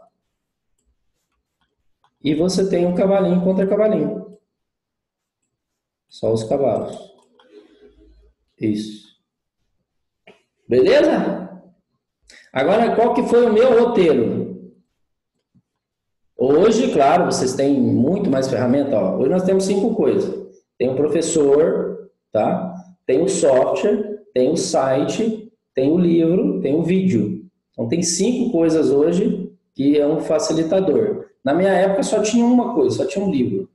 E você tem o cavalinho contra cavalinho. Só os cavalos. Isso. Beleza? Agora, qual que foi o meu roteiro? Hoje, claro, vocês têm muito mais ferramenta. Ó. Hoje nós temos cinco coisas. Tem o professor, tá? Tem o software, tem o site, tem o livro, tem o vídeo. Então tem cinco coisas hoje que é um facilitador. Na minha época só tinha uma coisa, só tinha um livro.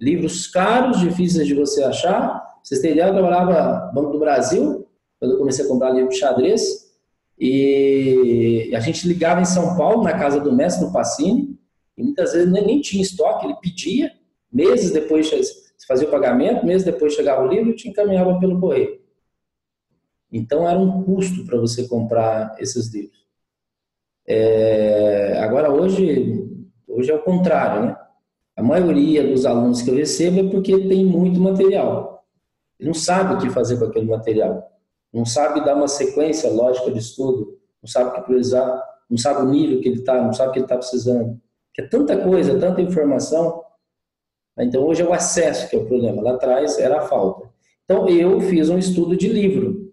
Livros caros, difíceis de você achar. Vocês têm ideia, eu trabalhava no Banco do Brasil, quando eu comecei a comprar livro de xadrez. E a gente ligava em São Paulo, na casa do mestre, no Pacini. E muitas vezes nem tinha estoque, ele pedia, meses depois se fazia o pagamento, meses depois chegava o livro e te encaminhava pelo correio. Então era um custo para você comprar esses livros. É, agora hoje, hoje é o contrário, né? A maioria dos alunos que eu recebo é porque tem muito material. Ele não sabe o que fazer com aquele material. Não sabe dar uma sequência lógica de estudo, não sabe o que priorizar, não sabe o nível que ele está, não sabe o que ele está precisando. É tanta coisa, tanta informação. Então, hoje é o acesso que é o problema. Lá atrás era a falta. Então, eu fiz um estudo de livro.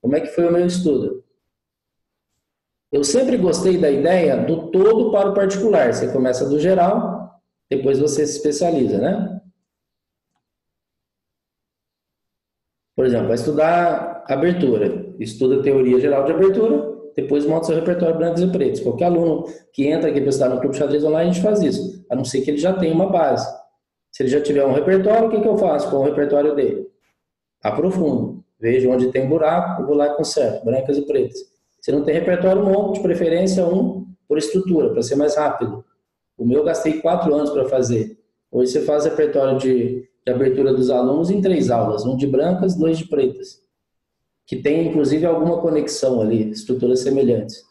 Como é que foi o meu estudo? Eu sempre gostei da ideia do todo para o particular. Você começa do geral, depois você se especializa, né? Por exemplo, vai estudar abertura. Estuda a teoria geral de abertura. Depois monta seu repertório brancos e pretos. Qualquer aluno que entra aqui para estudar no Clube de Xadrez Online, a gente faz isso. A não ser que ele já tenha uma base. Se ele já tiver um repertório, o que, que eu faço com o repertório dele? Aprofundo. Vejo onde tem buraco, eu vou lá e conserto, brancas e pretas. Se não tem repertório, monto, de preferência um por estrutura, para ser mais rápido. O meu eu gastei quatro anos para fazer. Hoje você faz repertório de, de abertura dos alunos em três aulas, um de brancas, dois de pretas, que tem inclusive alguma conexão ali, estruturas semelhantes.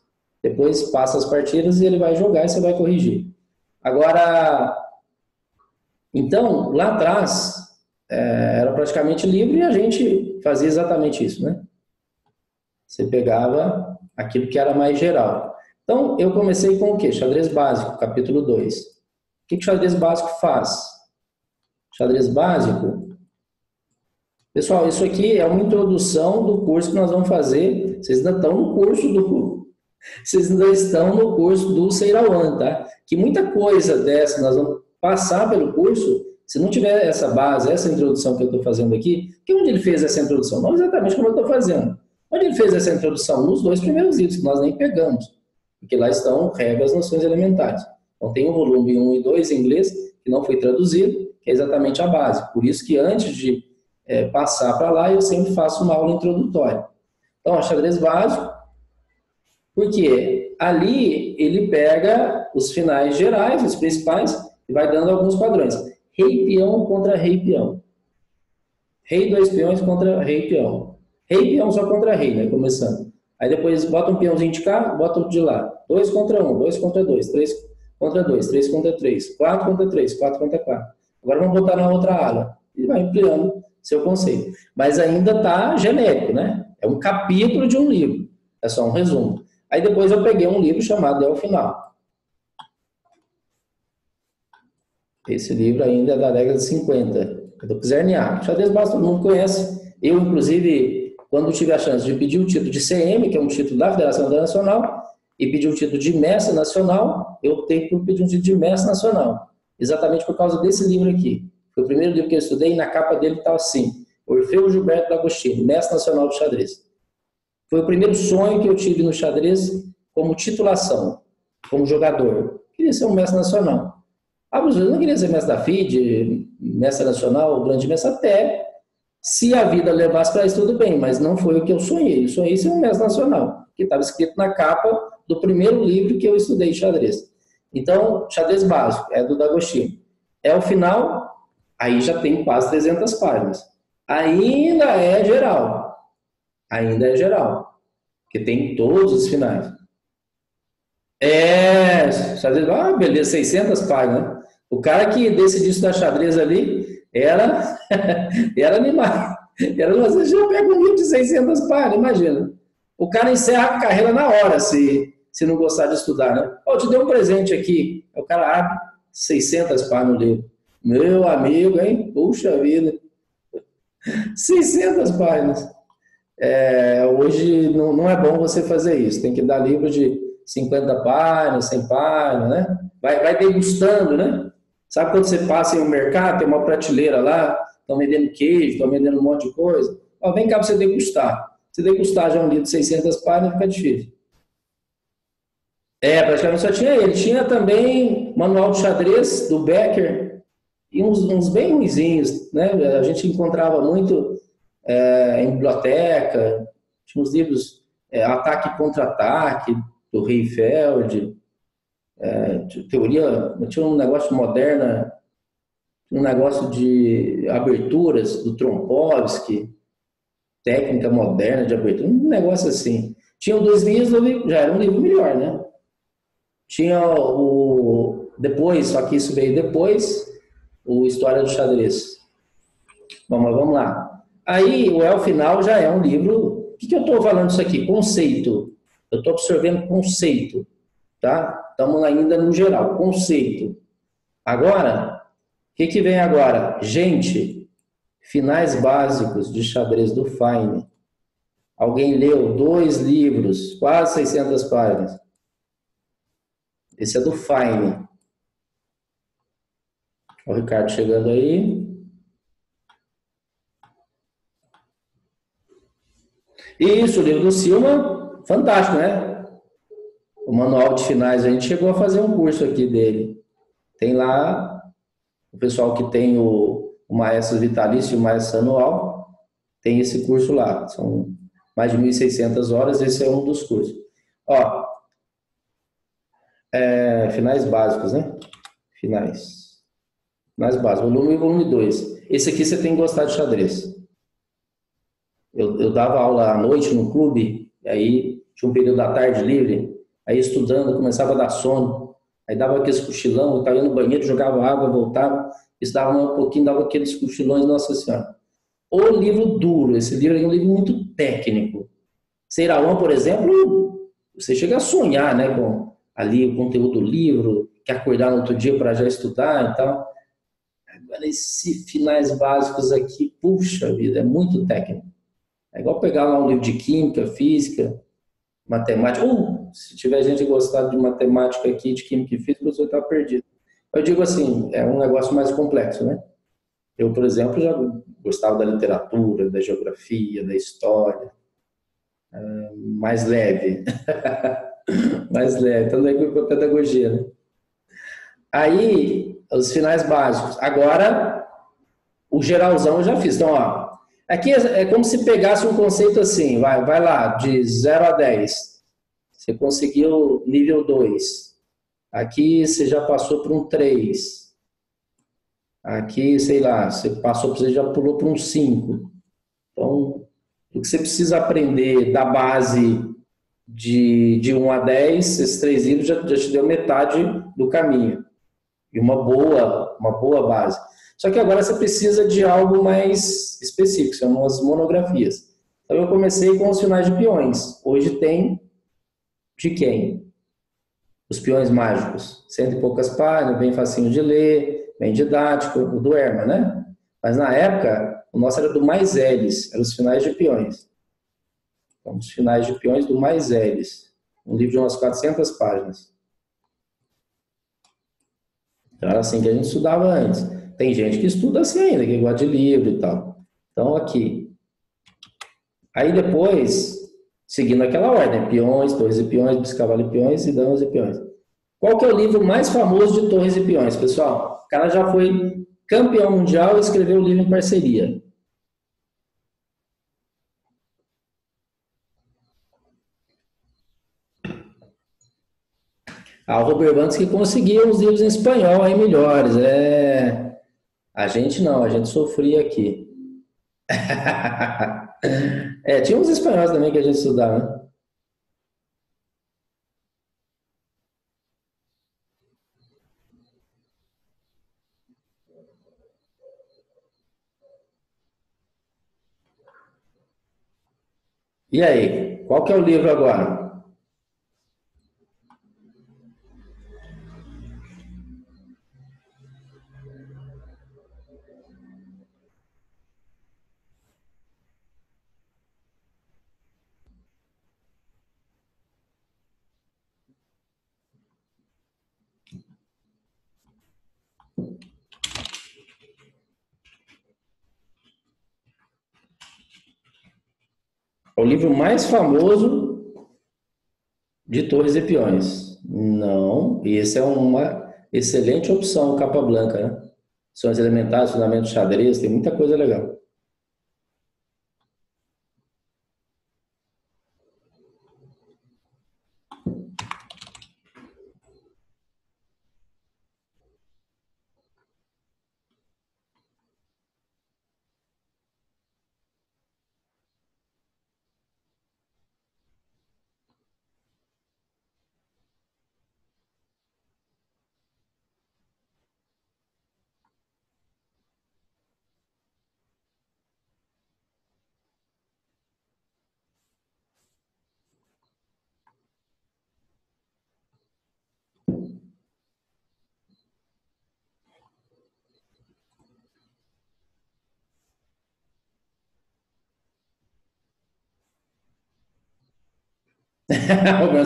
Depois passa as partidas e ele vai jogar e você vai corrigir. Agora, então, lá atrás, é, era praticamente livre e a gente fazia exatamente isso, né? Você pegava aquilo que era mais geral. Então, eu comecei com o quê? Xadrez básico, capítulo dois. O que o xadrez básico faz? Xadrez básico... Pessoal, isso aqui é uma introdução do curso que nós vamos fazer. Vocês ainda estão no curso do... Vocês ainda estão no curso do Seirawan, tá? Que muita coisa dessa nós vamos passar pelo curso, se não tiver essa base, essa introdução que eu estou fazendo aqui, que onde ele fez essa introdução? Não exatamente como eu estou fazendo. Onde ele fez essa introdução? Nos dois primeiros itens, que nós nem pegamos. Porque lá estão regras, noções elementares. Então tem o volume um e dois em inglês, que não foi traduzido, que é exatamente a base. Por isso que antes de é, passar para lá, eu sempre faço uma aula introdutória. Então, xadrez básico, porque ali ele pega os finais gerais, os principais, e vai dando alguns padrões. Rei peão contra rei peão. Rei dois peões contra rei peão. Rei peão só contra rei, né? Começando. Aí depois bota um peãozinho de cá, bota outro de lá. Dois contra um, dois contra dois, três contra dois, três contra três, quatro contra três, quatro contra quatro. Agora vamos botar na outra ala. E vai ampliando seu conceito. Mas ainda está genérico, né? É um capítulo de um livro. É só um resumo. Aí depois eu peguei um livro chamado É o Final. Esse livro ainda é da década de cinquenta. Eu estou zerneado. Xadrez básico todo mundo conhece. Eu, inclusive, quando tive a chance de pedir o título de C M, que é um título da Federação Internacional, e pedir o título de Mestre Nacional, eu optei por pedir um título de Mestre Nacional. Exatamente por causa desse livro aqui. Foi o primeiro livro que eu estudei e na capa dele está assim. Orfeu Gilberto D'Agostino, Mestre Nacional de Xadrez. Foi o primeiro sonho que eu tive no xadrez como titulação, como jogador. Queria ser um mestre nacional. Ah, mas eu não queria ser mestre da F I D, mestre nacional, grande mestre até. Se a vida levasse para isso, tudo bem, mas não foi o que eu sonhei. Eu sonhei ser um mestre nacional, que estava escrito na capa do primeiro livro que eu estudei de xadrez. Então, xadrez básico, é do D'Agostino. É o final, aí já tem quase trezentas páginas. Ainda é geral. Ainda é geral, porque tem todos os finais. É, xadrez, ah, beleza, seiscentas páginas, né? O cara que decidiu estudar xadrez ali era, era animado. Era, você já pega um livro de seiscentas páginas, imagina. O cara encerra a carreira na hora, se, se não gostar de estudar, né? Ó, oh, te dei um presente aqui. O cara abre seiscentas páginas no livro. Meu amigo, hein? Puxa vida. seiscentas páginas. É, hoje não, não é bom você fazer isso, tem que dar livro de cinquenta páginas, cem páginas, né? Vai, vai degustando, né? Sabe quando você passa em um mercado, tem uma prateleira lá, estão vendendo queijo, estão vendendo um monte de coisa? Ó, vem cá para você degustar. Se degustar já um livro de seiscentas páginas, fica difícil. É, praticamente só tinha ele. Tinha também manual de xadrez do Becker e uns, uns bem ruinzinhos, né? A gente encontrava muito... É, em biblioteca, tinha uns livros é, Ataque e Contra-Ataque, do Rehfeld, é, Teoria, tinha um negócio moderna, um negócio de aberturas do Trompolsky, Técnica Moderna de Abertura, um negócio assim. Tinha o dois mil, já era um livro melhor, né? Tinha o, depois, só que isso veio depois, o História do Xadrez. Bom, mas vamos lá. Aí, o É o Final já é um livro... O que, que eu estou falando isso aqui? Conceito. Eu estou absorvendo conceito. Tá? Estamos ainda no geral. Conceito. Agora, o que, que vem agora? Gente, finais básicos de xadrez do Fine. Alguém leu dois livros, quase seiscentas páginas. Esse é do Fine. O Ricardo chegando aí. Isso, o livro do Silva, fantástico, né? O manual de finais, a gente chegou a fazer um curso aqui dele. Tem lá o pessoal que tem o, o Maestros Vitalício e o Maestros Anual. tem esse curso lá. São mais de mil e seiscentas horas, esse é um dos cursos. Ó, é, finais básicos, né? Finais. Finais básicos, volume um e volume dois. Esse aqui você tem que gostar de xadrez. Eu, eu dava aula à noite no clube, e aí tinha um período da tarde livre, aí estudando, começava a dar sono, aí dava aqueles cochilão, eu caía no banheiro, jogava água, voltava, estudava um pouquinho, dava aqueles cochilões, nossa senhora. O livro duro, esse livro é um livro muito técnico. Seirawan, por exemplo, você chega a sonhar, né, com ali o conteúdo do livro, quer acordar no outro dia para já estudar e tal. Agora, esses finais básicos aqui, puxa vida, é muito técnico. É igual pegar lá um livro de química, física, matemática. Ou, se tiver gente gostando de matemática aqui, de química e física, você está perdido. Eu digo assim, é um negócio mais complexo, né? Eu, por exemplo, já gostava da literatura, da geografia, da história. É, mais leve. mais leve. Tanto é que eu fui para pedagogia, né? Aí, os finais básicos. Agora, o geralzão eu já fiz. Então, ó. Aqui é como se pegasse um conceito assim, vai, vai lá, de zero a dez. Você conseguiu nível dois. Aqui você já passou por um três. Aqui, sei lá, você passou, você já pulou por um cinco. Então, o que você precisa aprender da base de, de um a dez, esses três livros já, já te deu metade do caminho. E uma boa, uma boa base. Só que agora você precisa de algo mais específico, são umas monografias. Então eu comecei com os finais de peões. Hoje tem de quem? Os peões mágicos. Cento e poucas páginas, bem facinho de ler, bem didático, o do Herman, né? Mas na época, o nosso era do Mais Elis, eram os finais de peões. Então, os finais de peões do Mais Elis. Um livro de umas quatrocentas páginas. Então era assim que a gente estudava antes. Tem gente que estuda assim ainda, que gosta de livro e tal. Então, aqui. Aí depois, seguindo aquela ordem, peões, torres e peões, biscavalo e peões e damas e peões. Qual que é o livro mais famoso de torres e peões, pessoal? O cara já foi campeão mundial e escreveu o livro em parceria. Ah, o Rubervan que conseguia uns livros em espanhol aí melhores, é... A gente não, a gente sofria aqui. É, tinha uns espanhóis também que a gente estudava, né? E aí, qual que é o livro agora? O livro mais famoso de torres e peões. Não, e esse é uma excelente opção, capa blanca, né? Sons elementares, fundamentos de xadrez, tem muita coisa legal.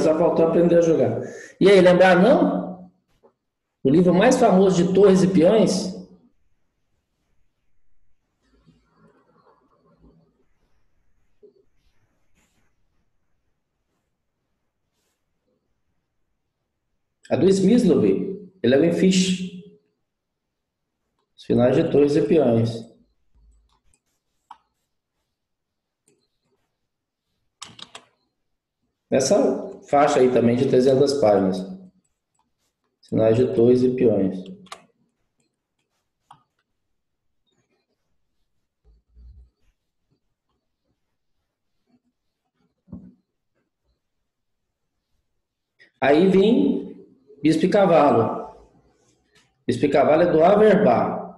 Só faltou aprender a jogar. E aí, lembrar não? O livro mais famoso de torres e peões? A do Smyslov, Eleven Fish. Os finais de torres e peões. Nessa faixa aí também de trezentas páginas. Sinais de torres e peões. Aí vem bispo e cavalo. Bispo e cavalo é do Averbakh.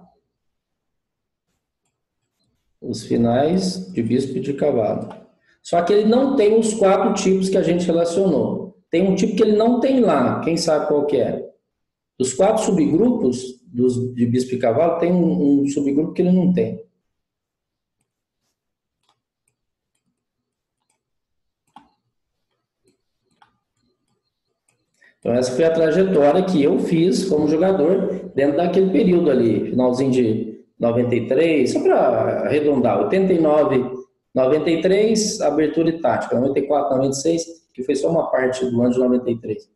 Os finais de bispo e de cavalo. Só que ele não tem os quatro tipos que a gente relacionou. Tem um tipo que ele não tem lá. Quem sabe qual que é? Dos quatro subgrupos dos, de bispo e cavalo, tem um, um subgrupo que ele não tem. Então essa foi a trajetória que eu fiz como jogador dentro daquele período ali, finalzinho de noventa e três, só para arredondar, oitenta e nove, noventa e três, abertura e tática, noventa e quatro, noventa e seis, que foi só uma parte do ano de noventa e três.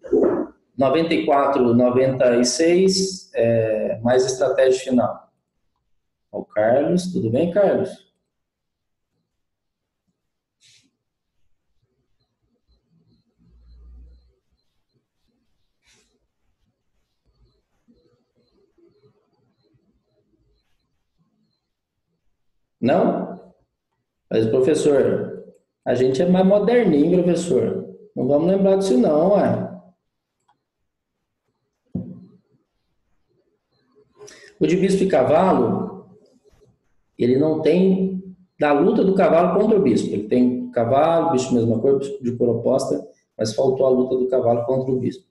noventa e quatro, noventa e seis, é, mais estratégia final. Ó, o Carlos, tudo bem, Carlos? Não? Mas, professor, a gente é mais moderninho, professor. Não vamos lembrar disso não, ué. O de bispo e cavalo, ele não tem da luta do cavalo contra o bispo. Ele tem cavalo, bicho mesma cor, bicho de cor oposta, mas faltou a luta do cavalo contra o bispo.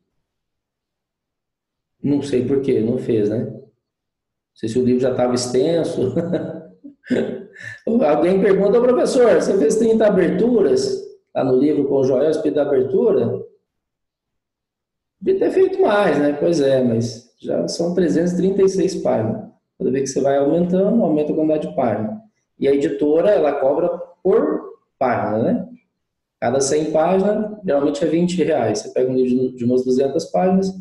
Não sei por quê, não fez, né? Não sei se o livro já estava extenso... Alguém pergunta, professor, você fez trinta aberturas lá no livro com o Joel, Speed da Abertura? Devia ter feito mais, né? Pois é, mas já são trezentas e trinta e seis páginas. Toda vez que você vai aumentando, aumenta a quantidade de páginas. E a editora, ela cobra por página, né? Cada cem páginas, geralmente é vinte reais. Você pega um livro de umas duzentas páginas,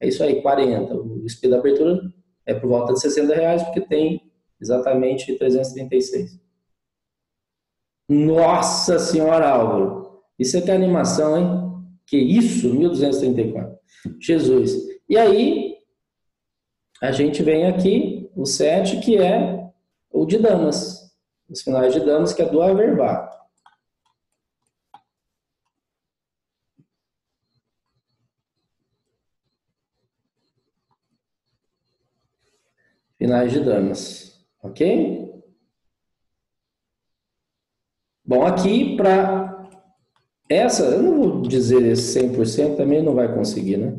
é isso aí, quarenta. O Speed da Abertura é por volta de sessenta reais, porque tem... exatamente trezentas e trinta e seis. Nossa Senhora, Álvaro! Isso é que é animação, hein? Que isso? mil duzentos e trinta e quatro. Jesus! E aí, a gente vem aqui, o sete, que é o de damas. Os finais de damas, que é do Averbakh. Finais de damas. Ok? Bom, aqui para essa, eu não vou dizer cem por cento, também não vai conseguir, né?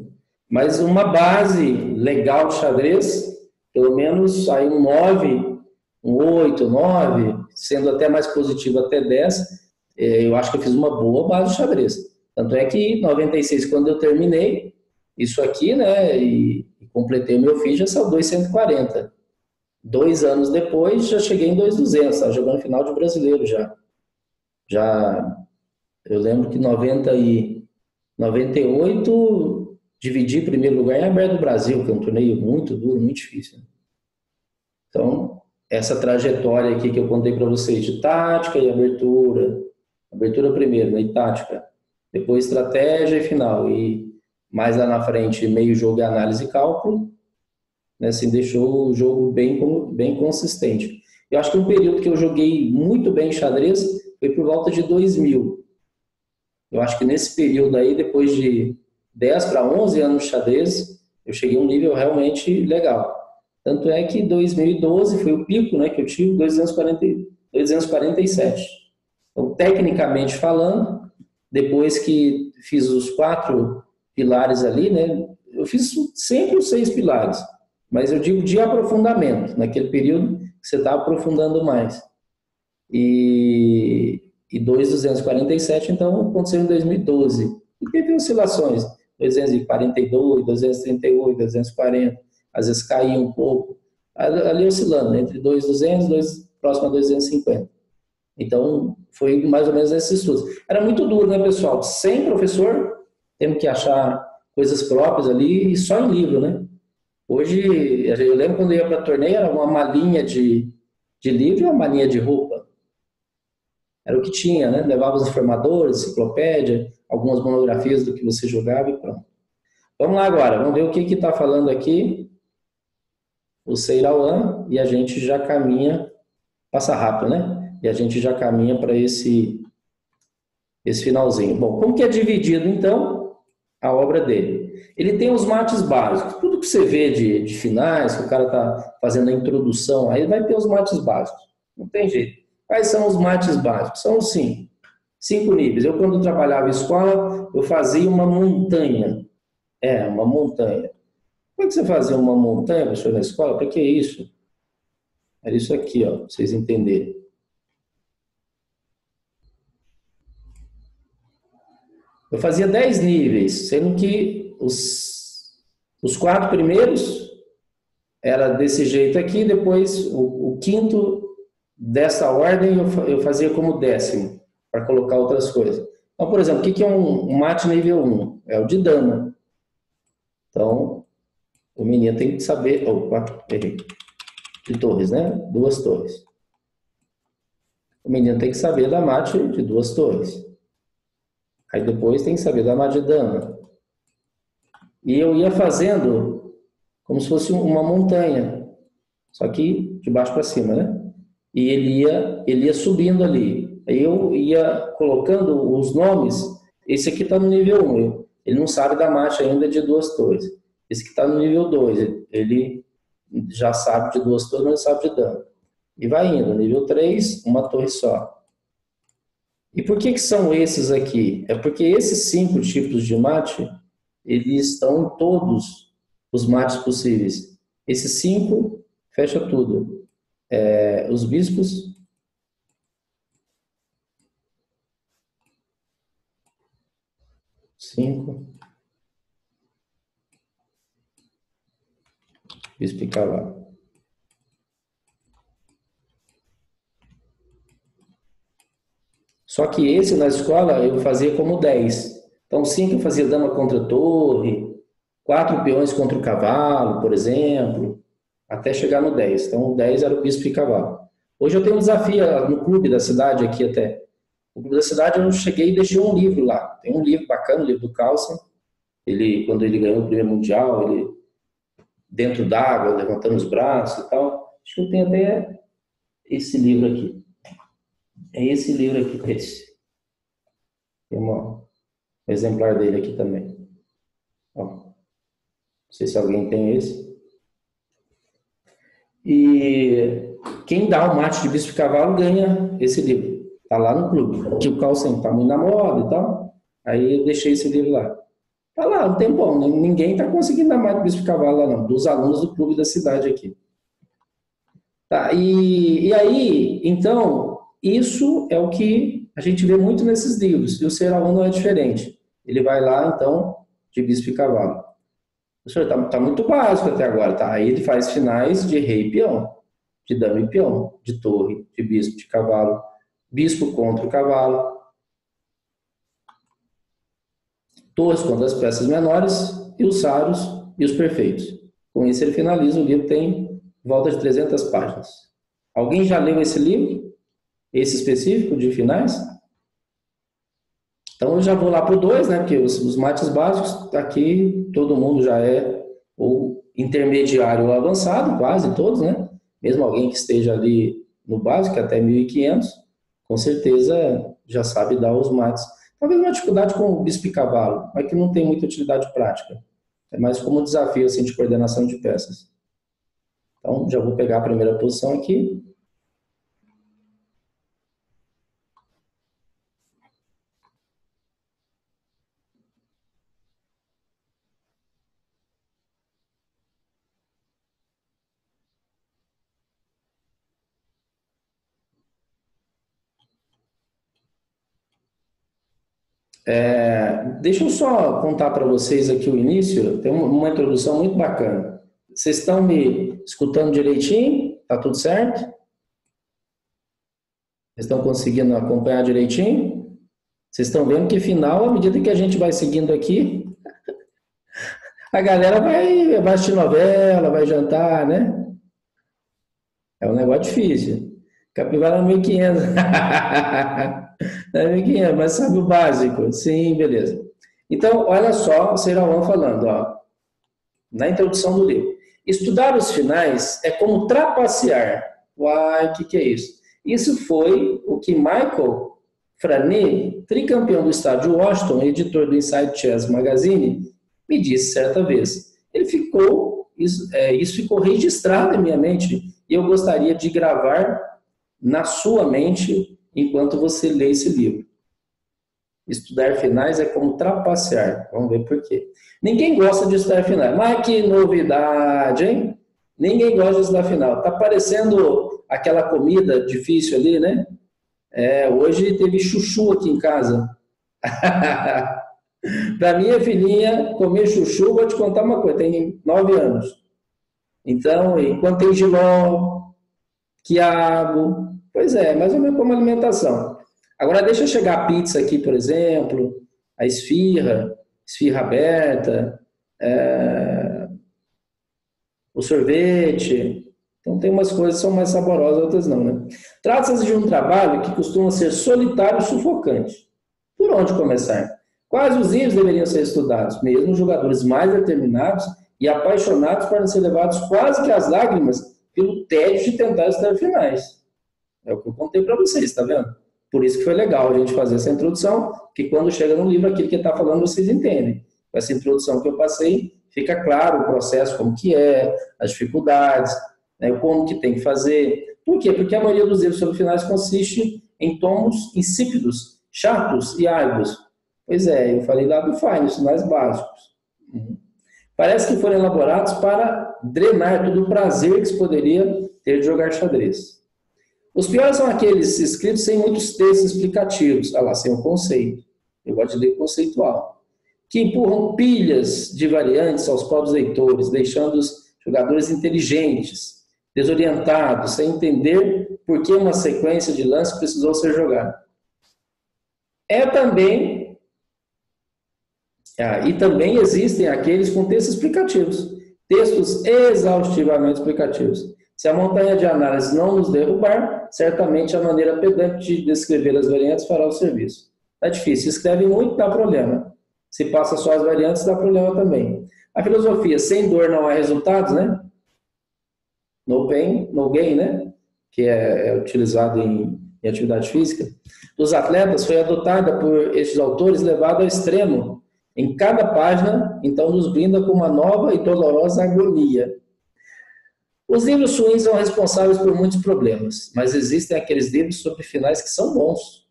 Mas uma base legal de xadrez, pelo menos aí um nove, um oito, nove, sendo até mais positivo até dez, eu acho que eu fiz uma boa base de xadrez. Tanto é que em noventa e seis, quando eu terminei isso aqui, né, e completei o meu F I, já saiu duzentos e quarenta. Dois anos depois, já cheguei em dois mil e duzentos, estava jogando final de brasileiro já. Já, eu lembro que noventa e noventa e oito, dividi primeiro lugar em Aberto do Brasil, que é um torneio muito duro, muito difícil. Então, essa trajetória aqui que eu contei para vocês de tática e abertura. Abertura primeiro, né, e tática. Depois estratégia e final. E mais lá na frente, meio jogo e análise e cálculo. Assim, deixou o jogo bem, bem consistente. Eu acho que um período que eu joguei muito bem xadrez foi por volta de dois mil. Eu acho que nesse período aí, depois de dez para onze anos de xadrez, eu cheguei a um nível realmente legal. Tanto é que dois mil e doze foi o pico, né, que eu tive, duzentos e quarenta, duzentos e quarenta e sete. Então, tecnicamente falando, depois que fiz os quatro pilares ali, né, eu fiz sempre os seis pilares. Mas eu digo de aprofundamento, naquele período que você está aprofundando mais. E, e dois mil duzentos e quarenta e sete, então, aconteceu em dois mil e doze. E teve oscilações, duzentos e quarenta e dois, duzentos e trinta e oito, duzentos e quarenta, às vezes caiu um pouco. Ali oscilando, entre dois mil e duzentos e dois, próximo a duzentos e cinquenta. Então, foi mais ou menos esses estudos. Era muito duro, né, pessoal? Sem professor, temos que achar coisas próprias ali, e só em livro, né? Hoje, eu lembro quando eu ia para a torneio, era uma malinha de, de livro e uma malinha de roupa. Era o que tinha, né? Levava os informadores, enciclopédia, algumas monografias do que você jogava e pronto. Vamos lá agora, vamos ver o que está falando aqui o Seirawan e a gente já caminha, passa rápido, né? E a gente já caminha para esse, esse finalzinho. Bom, como que é dividido, então, a obra dele? Ele tem os mates básicos. Tudo que você vê de, de finais, que o cara está fazendo a introdução, aí vai ter os mates básicos. Não tem jeito. Quais são os mates básicos? São os cinco. Cinco níveis. Eu, quando trabalhava em escola, eu fazia uma montanha. É, uma montanha. Como é que você fazia uma montanha, professor, na escola? Para que é isso? Era isso aqui, ó, para vocês entenderem. Eu fazia dez níveis, sendo que os, os quatro primeiros era desse jeito aqui, depois o, o quinto... Dessa ordem eu fazia como décimo, para colocar outras coisas. Então, por exemplo, o que é um mate nível um? É o de dama. Então, o menino tem que saber... Opa, errei. De torres, né? Duas torres. O menino tem que saber da mate de duas torres. Aí depois tem que saber da mate de dama. E eu ia fazendo como se fosse uma montanha. Só que de baixo para cima, né? E ele ia, ele ia subindo ali. Aí eu ia colocando os nomes. Esse aqui está no nível um. Ele não sabe da marcha ainda de duas torres. Esse aqui está no nível dois. Ele já sabe de duas torres, mas sabe de dama. E vai indo. Nível três, uma torre só. E por que, que são esses aqui? É porque esses cinco tipos de mate, eles estão em todos os mates possíveis. Esses cinco, fecha tudo. É, os bispos, cinco, bispo e cavalo. Só que esse na escola eu fazia como dez. Então, cinco eu fazia dama contra torre, quatro peões contra o cavalo, por exemplo. Até chegar no dez. Então, o dez era o bispo e cavalo. Hoje eu tenho um desafio no clube da cidade aqui até. No clube da cidade eu cheguei e deixei um livro lá. Tem um livro bacana, o livro do Carlsen. Ele, quando ele ganhou o primeiro mundial, ele dentro d'água, levantando os braços e tal. Acho que eu tenho até esse livro aqui. É esse livro aqui, esse. Tem um exemplar dele aqui também. Ó. Não sei se alguém tem esse. E quem dá o mate de bispo e cavalo ganha esse livro. Tá lá no clube. Que o Carlsen tá muito na moda e tal. Aí eu deixei esse livro lá. Tá lá, um tempão. Ninguém tá conseguindo dar mate de bispo e cavalo lá não. Dos alunos do clube da cidade aqui. Tá, e, e aí, então, isso é o que a gente vê muito nesses livros. E o Seirawan não é diferente. Ele vai lá, então, de bispo e cavalo. O senhor está tá muito básico até agora, tá? Aí ele faz finais de rei e peão, de dama e peão, de torre, de bispo, de cavalo, bispo contra o cavalo, torres contra as peças menores e os sábios e os perfeitos. Com isso ele finaliza, o livro tem volta de trezentas páginas. Alguém já leu esse livro? Esse específico de finais? Então eu já vou lá para o dois, né? Porque os, os mates básicos, aqui todo mundo já é ou intermediário ou avançado, quase todos, né? Mesmo alguém que esteja ali no básico, até mil e quinhentos, com certeza já sabe dar os mates. Talvez uma dificuldade com o bispo e cavalo, mas que não tem muita utilidade prática. É mais como um desafio assim, de coordenação de peças. Então já vou pegar a primeira posição aqui. É, deixa eu só contar para vocês aqui o início, tem uma introdução muito bacana. Vocês estão me escutando direitinho? Tá tudo certo? Vocês estão conseguindo acompanhar direitinho? Vocês estão vendo que final, à medida que a gente vai seguindo aqui, a galera vai, vai assistir novela, vai jantar, né? É um negócio difícil. Capivara mil e quinhentos. Amiguinha, mas sabe o básico? Sim, beleza. Então, olha só o Seirawan falando, ó, na introdução do livro. Estudar os finais é como trapacear. Uai, o que, que é isso? Isso foi o que Michael Franini, tricampeão do estado de Washington, editor do Inside Chess Magazine, me disse certa vez. Ele ficou, isso, é, isso ficou registrado em minha mente e eu gostaria de gravar na sua mente enquanto você lê esse livro. Estudar finais é como trapacear. Vamos ver por quê. Ninguém gosta de estudar final. Mas que novidade, hein? Ninguém gosta de estudar final. Tá parecendo aquela comida difícil ali, né? É, hoje teve chuchu aqui em casa. Para minha filhinha, comer chuchu, vou te contar uma coisa. Tem nove anos. Então, enquanto tem giló, quiabo. Pois é, mais ou menos como alimentação. Agora deixa chegar a pizza aqui, por exemplo, a esfirra, esfirra aberta, é, o sorvete. Então tem umas coisas que são mais saborosas, outras não, né? Trata-se de um trabalho que costuma ser solitário e sufocante. Por onde começar? Quais os livros deveriam ser estudados? Mesmo jogadores mais determinados e apaixonados podem ser levados quase que às lágrimas pelo tédio de tentar estudar finais. É o que eu contei para vocês, tá vendo? Por isso que foi legal a gente fazer essa introdução, que quando chega no livro aquilo que está falando vocês entendem. Com essa introdução que eu passei, fica claro o processo, como que é, as dificuldades, né, como que tem que fazer. Por quê? Porque a maioria dos livros sobre finais consiste em tomos insípidos, chatos e árduos. Pois é, eu falei lá do Fine, os finais básicos. Parece que foram elaborados para drenar todo o prazer que se poderia ter de jogar xadrez. Os piores são aqueles escritos sem muitos textos explicativos, ah lá, sem o conceito, eu gosto de ler conceitual, que empurram pilhas de variantes aos pobres leitores, deixando os jogadores inteligentes, desorientados, sem entender por que uma sequência de lances precisou ser jogada. É também, ah, e também existem aqueles com textos explicativos, textos exaustivamente explicativos. Se a montanha de análise não nos derrubar, certamente a maneira pedante de descrever as variantes fará o serviço. Tá difícil, escreve muito, dá problema. Se passa só as variantes, dá problema também. A filosofia, sem dor não há resultados, né? No pain, no gain, né? Que é, é utilizado em, em atividade física. Dos atletas, foi adotada por estes autores, levada ao extremo. Em cada página, então, nos brinda com uma nova e dolorosa agonia. Os livros ruins são responsáveis por muitos problemas, mas existem aqueles livros sobre finais que são bons,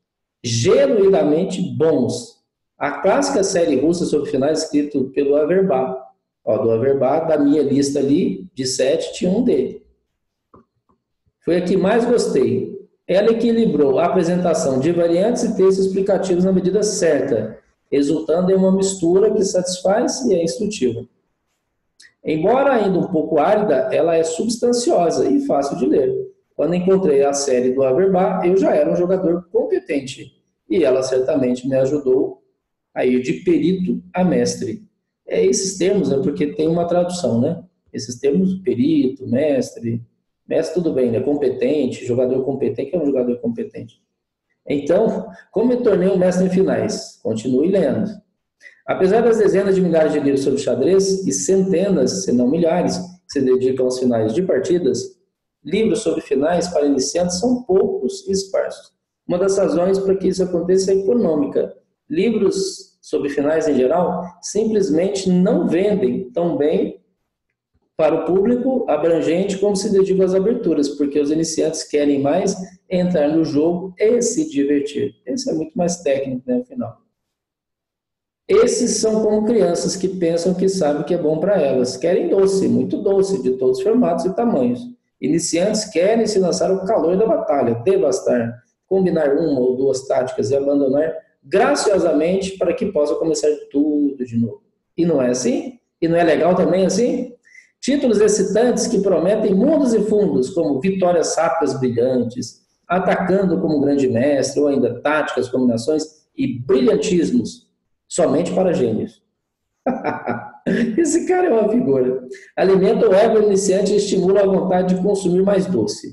genuinamente bons. A clássica série russa sobre finais escrito pelo Averbakh. Ó, do Averbakh, da minha lista ali, de sete, tinha um dele. Foi a que mais gostei. Ela equilibrou a apresentação de variantes e textos explicativos na medida certa, resultando em uma mistura que satisfaz e é instrutiva. Embora ainda um pouco árida, ela é substanciosa e fácil de ler. Quando encontrei a série do Averbakh, eu já era um jogador competente. E ela certamente me ajudou a ir de perito a mestre. É esses termos, né? Porque tem uma tradução, né? Esses termos, perito, mestre. Mestre tudo bem, né? Competente, jogador competente, que é um jogador competente. Então, como eu tornei um mestre em finais? Continue lendo. Apesar das dezenas de milhares de livros sobre xadrez e centenas, se não milhares, que se dedicam aos finais de partidas, livros sobre finais para iniciantes são poucos e esparsos. Uma das razões para que isso aconteça é econômica. Livros sobre finais, em geral, simplesmente não vendem tão bem para o público abrangente como se dedicam às aberturas, porque os iniciantes querem mais entrar no jogo e se divertir. Esse é muito mais técnico, né, afinal. Esses são como crianças que pensam que sabem o que é bom para elas. Querem doce, muito doce, de todos os formatos e tamanhos. Iniciantes querem se lançar ao calor da batalha, devastar, combinar uma ou duas táticas e abandonar graciosamente para que possa começar tudo de novo. E não é assim? E não é legal também assim? Títulos excitantes que prometem mundos e fundos, como vitórias rápidas brilhantes, atacando como grande mestre, ou ainda táticas, combinações e brilhantismos. Somente para gênios. Esse cara é uma figura. Alimenta o ego iniciante e estimula a vontade de consumir mais doce.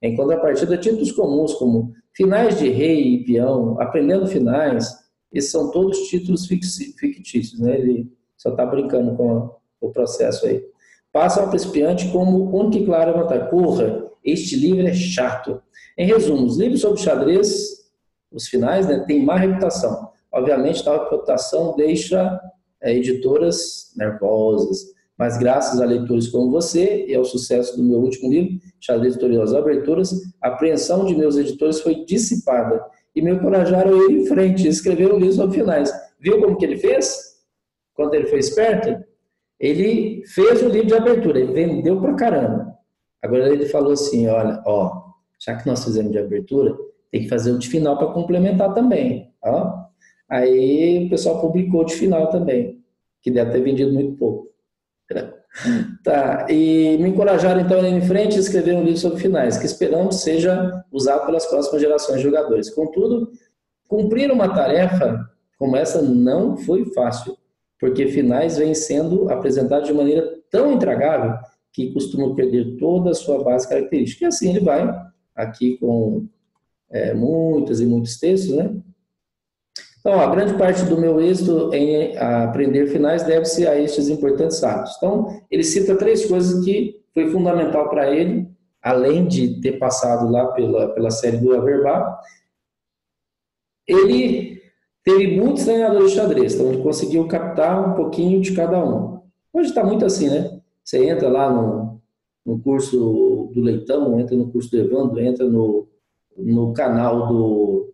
Em contrapartida, títulos comuns como finais de rei e peão, aprendendo finais, esses são todos títulos fictícios, né? Ele só está brincando com o processo aí. Passa ao principiante como única e clara vantagem. Porra, este livro é chato. Em resumo, os livros sobre xadrez, os finais, né, têm má reputação. Obviamente, tal reputação deixa é, editoras nervosas. Mas graças a leitores como você e ao sucesso do meu último livro, Xadrez Vitorioso e Aberturas, a apreensão de meus editores foi dissipada e me encorajaram a ir em frente e escrever um livro sobre finais. Viu como que ele fez? Quando ele foi esperto, ele fez o livro de abertura, ele vendeu pra caramba. Agora ele falou assim, olha, ó, já que nós fizemos de abertura, tem que fazer o de final para complementar também. Ó. Aí o pessoal publicou o de final também, que deve ter vendido muito pouco. Tá, e me encorajaram então a ir em frente e escrever um livro sobre finais, que esperamos seja usado pelas próximas gerações de jogadores. Contudo, cumprir uma tarefa como essa não foi fácil, porque finais vem sendo apresentado de maneira tão intragável que costuma perder toda a sua base característica. E assim ele vai, aqui com é, muitas e muitos textos, né? Então, a grande parte do meu êxito em aprender finais deve-se a estes importantes hábitos. Então, ele cita três coisas que foi fundamental para ele, além de ter passado lá pela, pela série do Averbakh. Ele teve muitos treinadores de xadrez, então ele conseguiu captar um pouquinho de cada um. Hoje está muito assim, né? Você entra lá no, no curso do Leitão, entra no curso do Evandro, entra no, no canal do...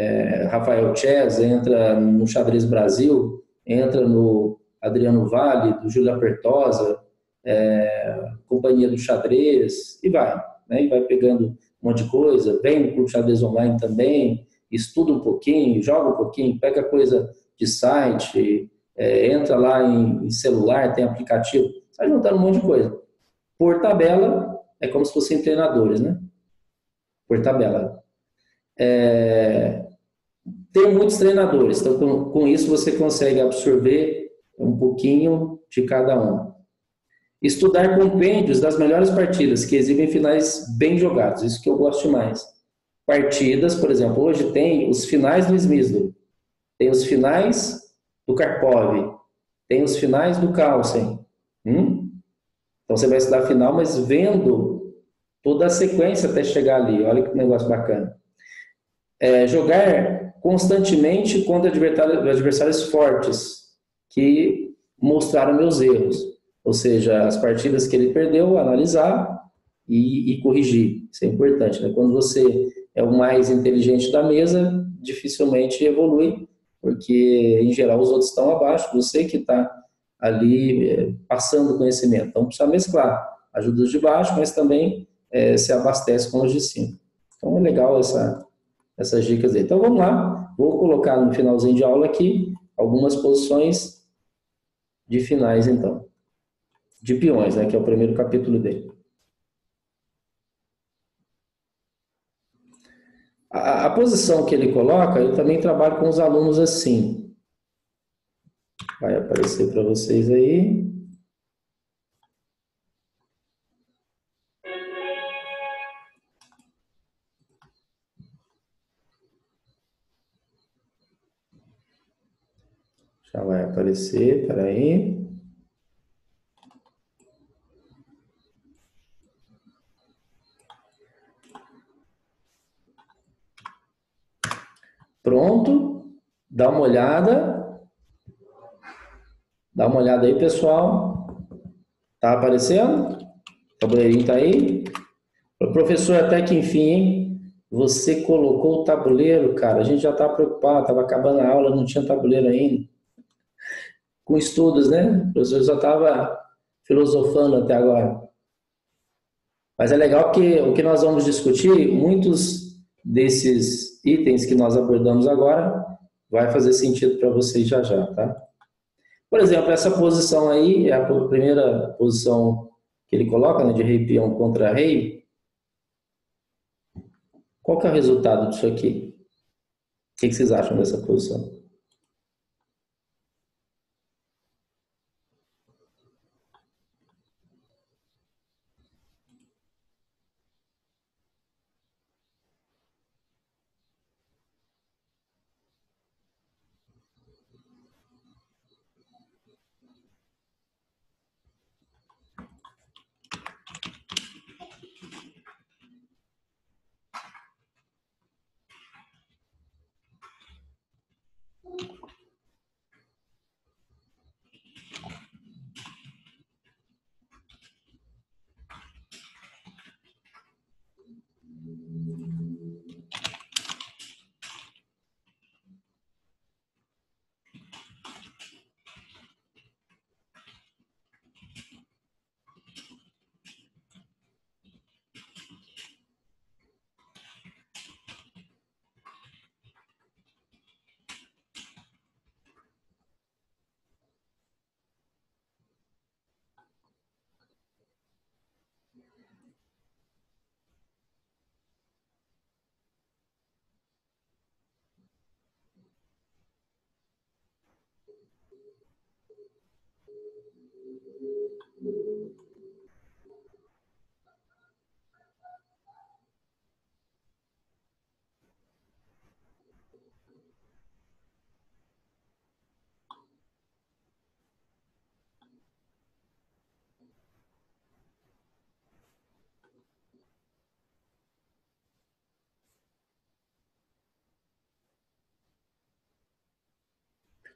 É, Rafael Chess, entra no Xadrez Brasil, entra no Adriano Vale, do Júlio Apertosa, é, Companhia do Xadrez, e vai, né? E vai pegando um monte de coisa, vem no Clube de Xadrez Online também, estuda um pouquinho, joga um pouquinho, pega coisa de site, é, entra lá em, em celular, tem aplicativo, sai juntando um monte de coisa. Por tabela, é como se fossem treinadores, né? Por tabela. É... Tem muitos treinadores, então com, com isso você consegue absorver um pouquinho de cada um. Estudar compêndios das melhores partidas, que exibem finais bem jogados, isso que eu gosto mais. Partidas, por exemplo, hoje tem os finais do Smyslov, tem os finais do Karpov, tem os finais do Carlsen. Hum? Então você vai estudar final, mas vendo toda a sequência até chegar ali, olha que negócio bacana. É, jogar constantemente contra adversários fortes que mostraram meus erros, ou seja, as partidas que ele perdeu, analisar e, e corrigir, isso é importante, né? Quando você é o mais inteligente da mesa, dificilmente evolui, porque em geral os outros estão abaixo, você que está ali é, passando conhecimento, então precisa mesclar, ajuda os de baixo, mas também é, se abastece com os de cima, então é legal essa... essas dicas aí. Então vamos lá, vou colocar no finalzinho de aula aqui algumas posições de finais então, de peões, né, que é o primeiro capítulo dele. A, a posição que ele coloca, eu também trabalho com os alunos assim. Vai aparecer para vocês aí. Já vai aparecer, peraí. Pronto. Dá uma olhada. Dá uma olhada aí, pessoal. Tá aparecendo? O tabuleirinho tá aí. O professor, até que enfim, hein? Você colocou o tabuleiro, cara. A gente já tá preocupado, tava acabando a aula, não tinha tabuleiro ainda. Com estudos, né? O professor só estava filosofando até agora. Mas é legal que o que nós vamos discutir, muitos desses itens que nós abordamos agora, vai fazer sentido para vocês já já, tá? Por exemplo, essa posição aí, é a primeira posição que ele coloca, né, de rei peão contra rei. Qual que é o resultado disso aqui? O que vocês acham dessa posição?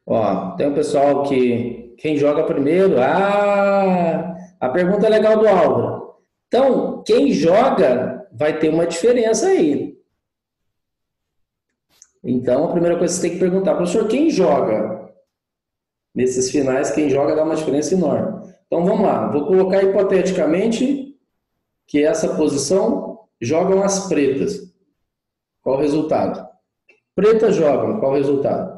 Ó, tem o pessoal que... Quem joga primeiro... Ah! A pergunta legal do Álvaro. Então, quem joga vai ter uma diferença aí. Então, a primeira coisa que você tem que perguntar, professor, quem joga? Nesses finais, quem joga dá uma diferença enorme. Então, vamos lá. Vou colocar hipoteticamente que essa posição jogam as pretas. Qual o resultado? Pretas jogam. Qual o resultado?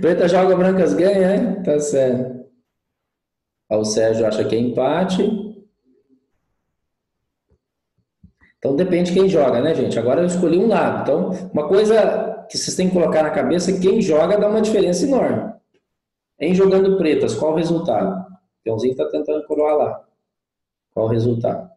Preta joga, brancas ganha, hein? Tá certo. O Sérgio acha que é empate. Então depende quem joga, né, gente? Agora eu escolhi um lado. Então, uma coisa que vocês têm que colocar na cabeça é quem joga dá uma diferença enorme. Em jogando pretas, qual o resultado? O Peãozinho está tentando coroar lá. Qual o resultado?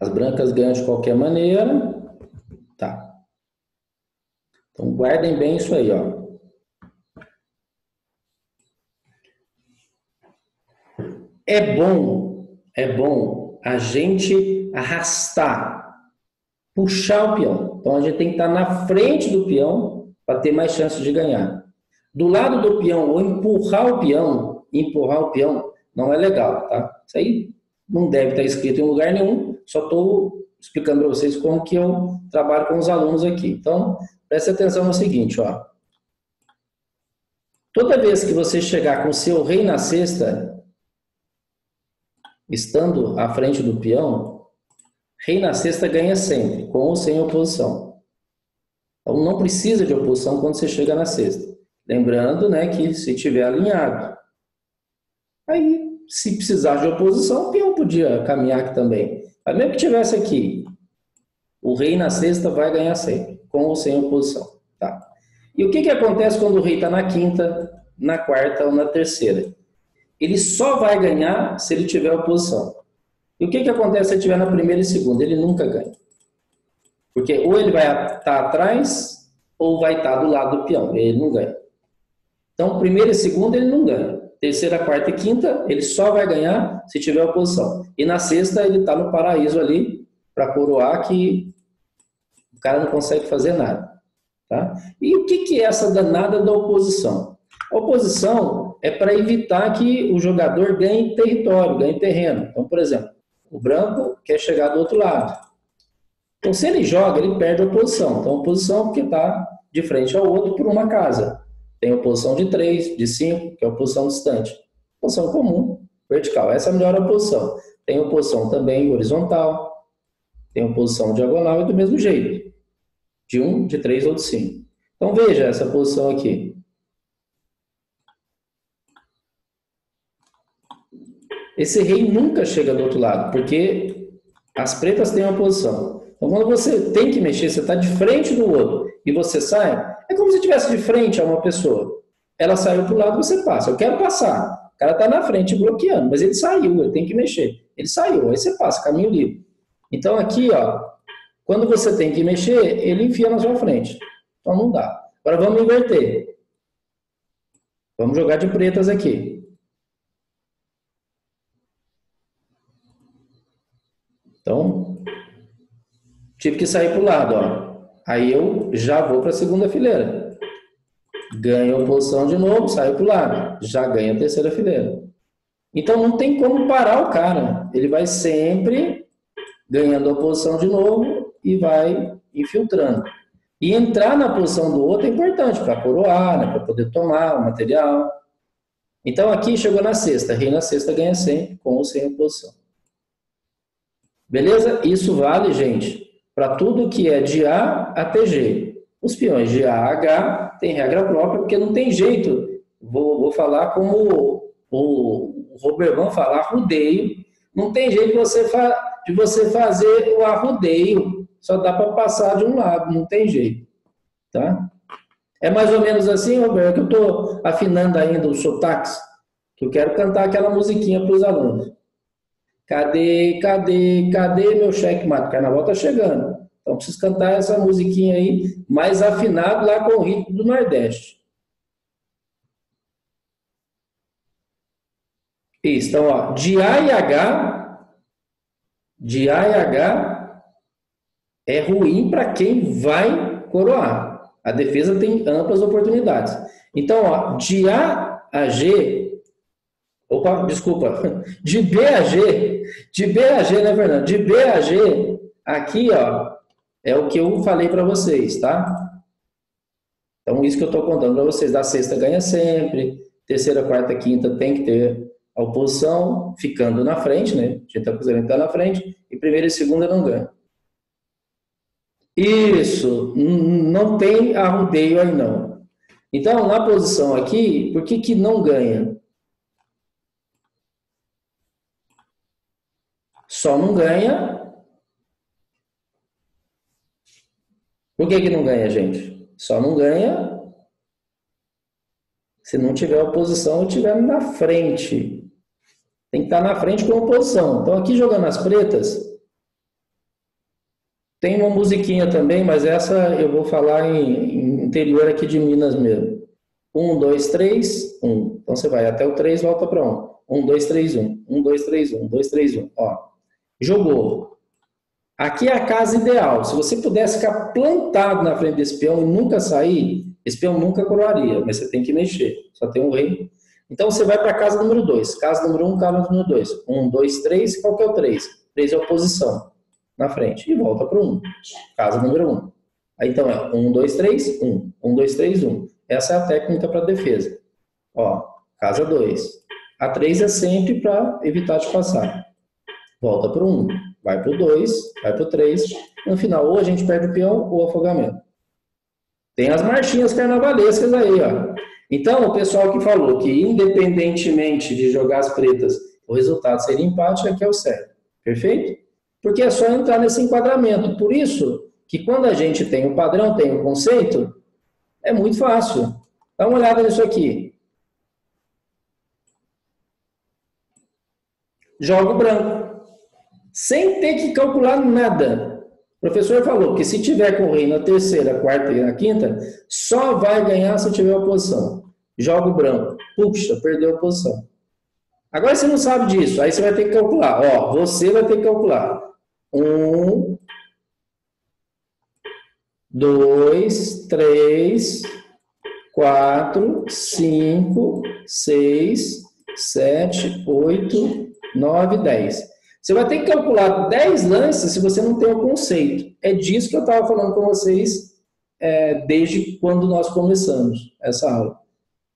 As brancas ganham de qualquer maneira. Tá. Então, guardem bem isso aí, ó. É bom, é bom a gente arrastar, puxar o peão. Então, a gente tem que estar na frente do peão para ter mais chance de ganhar. Do lado do peão, ou empurrar o peão, empurrar o peão, não é legal, tá? Isso aí não deve estar escrito em lugar nenhum. Só estou explicando para vocês como que eu trabalho com os alunos aqui. Então, preste atenção no seguinte, ó. Toda vez que você chegar com seu rei na cesta, estando à frente do peão, rei na cesta ganha sempre, com ou sem oposição. Então, não precisa de oposição quando você chega na cesta. Lembrando, né, que se tiver alinhado. Aí, se precisar de oposição, o peão podia caminhar aqui também. Mas mesmo que tivesse aqui, o rei na cesta vai ganhar sempre, com ou sem oposição. Tá. E o que, que acontece quando o rei está na quinta, na quarta ou na terceira? Ele só vai ganhar se ele tiver oposição. E o que, que acontece se ele estiver na primeira e segunda? Ele nunca ganha. Porque ou ele vai estar tá atrás, ou vai estar tá do lado do peão, ele não ganha. Então, primeira e segunda ele não ganha. Terceira, quarta e quinta, ele só vai ganhar se tiver oposição. E na sexta, ele está no paraíso ali, para coroar, que o cara não consegue fazer nada. Tá? E o que, que é essa danada da oposição? A oposição é para evitar que o jogador ganhe território, ganhe terreno. Então, por exemplo, o branco quer chegar do outro lado. Então, se ele joga, ele perde a oposição. Então, a oposição que está de frente ao outro por uma casa. Tem oposição de três, de cinco, que é a oposição distante. Oposição comum, vertical. Essa é a melhor oposição. Tem oposição também horizontal. Tem oposição diagonal e do mesmo jeito. De um, de três ou de cinco. Então veja essa posição aqui. Esse rei nunca chega do outro lado, porque as pretas têm oposição. Então quando você tem que mexer, você está de frente do outro e você sai... É como se estivesse de frente a uma pessoa. Ela saiu para o lado, você passa. Eu quero passar. O cara está na frente bloqueando, mas ele saiu, ele tem que mexer. Ele saiu, aí você passa, caminho livre. Então aqui, ó, quando você tem que mexer, ele enfia na sua frente. Então não dá. Agora vamos inverter. Vamos jogar de pretas aqui. Então, tive que sair para o lado, ó. Aí eu já vou para a segunda fileira. Ganho a posição de novo, saio para o lado. Já ganho a terceira fileira. Então não tem como parar o cara. Ele vai sempre ganhando a posição de novo e vai infiltrando. E entrar na posição do outro é importante para coroar, né, para poder tomar o material. Então aqui chegou na sexta. Rei na sexta ganha sempre com ou sem a posição. Beleza? Isso vale, gente, para tudo que é de A até G. Os peões de A a H tem regra própria, porque não tem jeito. Vou, vou falar como o Rubervan fala, arrudeio. Não tem jeito de você, fa de você fazer o arrudeio. Só dá para passar de um lado, não tem jeito. Tá? É mais ou menos assim, Roberto, que eu estou afinando ainda os sotaques, que eu quero cantar aquela musiquinha para os alunos. Cadê, cadê, cadê meu checkmate? O carnaval tá chegando. Então preciso cantar essa musiquinha aí, mais afinado lá com o ritmo do Nordeste. Isso, então, ó, de A e H, de A e H é ruim para quem vai coroar. A defesa tem amplas oportunidades. Então, ó, de A a G. Opa, desculpa, de B a G, de B a G, né, Fernando? De B a G, aqui, ó, é o que eu falei para vocês, tá? Então, isso que eu estou contando para vocês, da sexta ganha sempre, terceira, quarta, quinta tem que ter a oposição ficando na frente, né? A gente está considerando que está na frente, e primeira e segunda não ganha. Isso, não tem arrudeio aí, não. Então, na posição aqui, por que que não ganha? Só não ganha. Por que que não ganha, gente? Só não ganha se não tiver oposição ou tiver na frente. Tem que estar na frente com oposição. Então aqui jogando as pretas, tem uma musiquinha também, mas essa eu vou falar em, em interior aqui de Minas mesmo. um, dois, três, um. Então você vai até o três, volta para um. um, dois, três, um. um, dois, três, um. dois, três, um. Ó. Jogou. Aqui é a casa ideal. Se você pudesse ficar plantado na frente desse peão e nunca sair, esse peão nunca coroaria, mas você tem que mexer. Só tem um rei. Então você vai para a casa número dois. Casa número um, casa número dois. um, dois, três, qual que é o três? três é a oposição na frente. E volta para o um. Casa número um. Aí então é um, dois, três, um. um, dois, três, um. Essa é a técnica para defesa. Ó, casa dois. A três é sempre para evitar de passar. Volta para o um, vai para o dois, vai para o três. No final, ou a gente perde o peão ou o afogamento. Tem as marchinhas carnavalescas aí, ó. Então, o pessoal que falou que independentemente de jogar as pretas, o resultado seria empate, é que é o certo. Perfeito? Porque é só entrar nesse enquadramento. Por isso que quando a gente tem o padrão, tem o conceito, é muito fácil. Dá uma olhada nisso aqui. Jogo branco. Sem ter que calcular nada. O professor falou que se tiver com o rei na terceira, quarta e na quinta, só vai ganhar se tiver oposição. Joga o branco. Puxa, perdeu a oposição. Agora você não sabe disso, aí você vai ter que calcular. Ó, você vai ter que calcular. Um, dois, três, quatro, cinco, seis, sete, oito, nove, dez. Você vai ter que calcular dez lances se você não tem o conceito. É disso que eu estava falando com vocês é, desde quando nós começamos essa aula.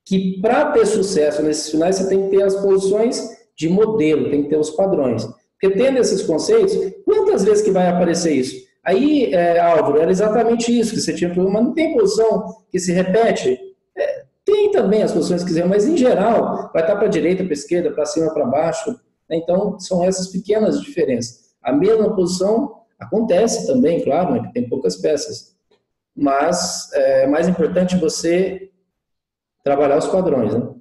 Que para ter sucesso nesses finais, você tem que ter as posições de modelo, tem que ter os padrões. Porque tendo esses conceitos, quantas vezes que vai aparecer isso? Aí, é, Álvaro, era exatamente isso que você tinha falado, mas não tem posição que se repete? É, tem também as posições que quiser, mas em geral, vai estar para a direita, para a esquerda, para cima, para baixo. Então, são essas pequenas diferenças. A mesma posição acontece também, claro, né, que tem poucas peças. Mas é mais importante você trabalhar os padrões. Né?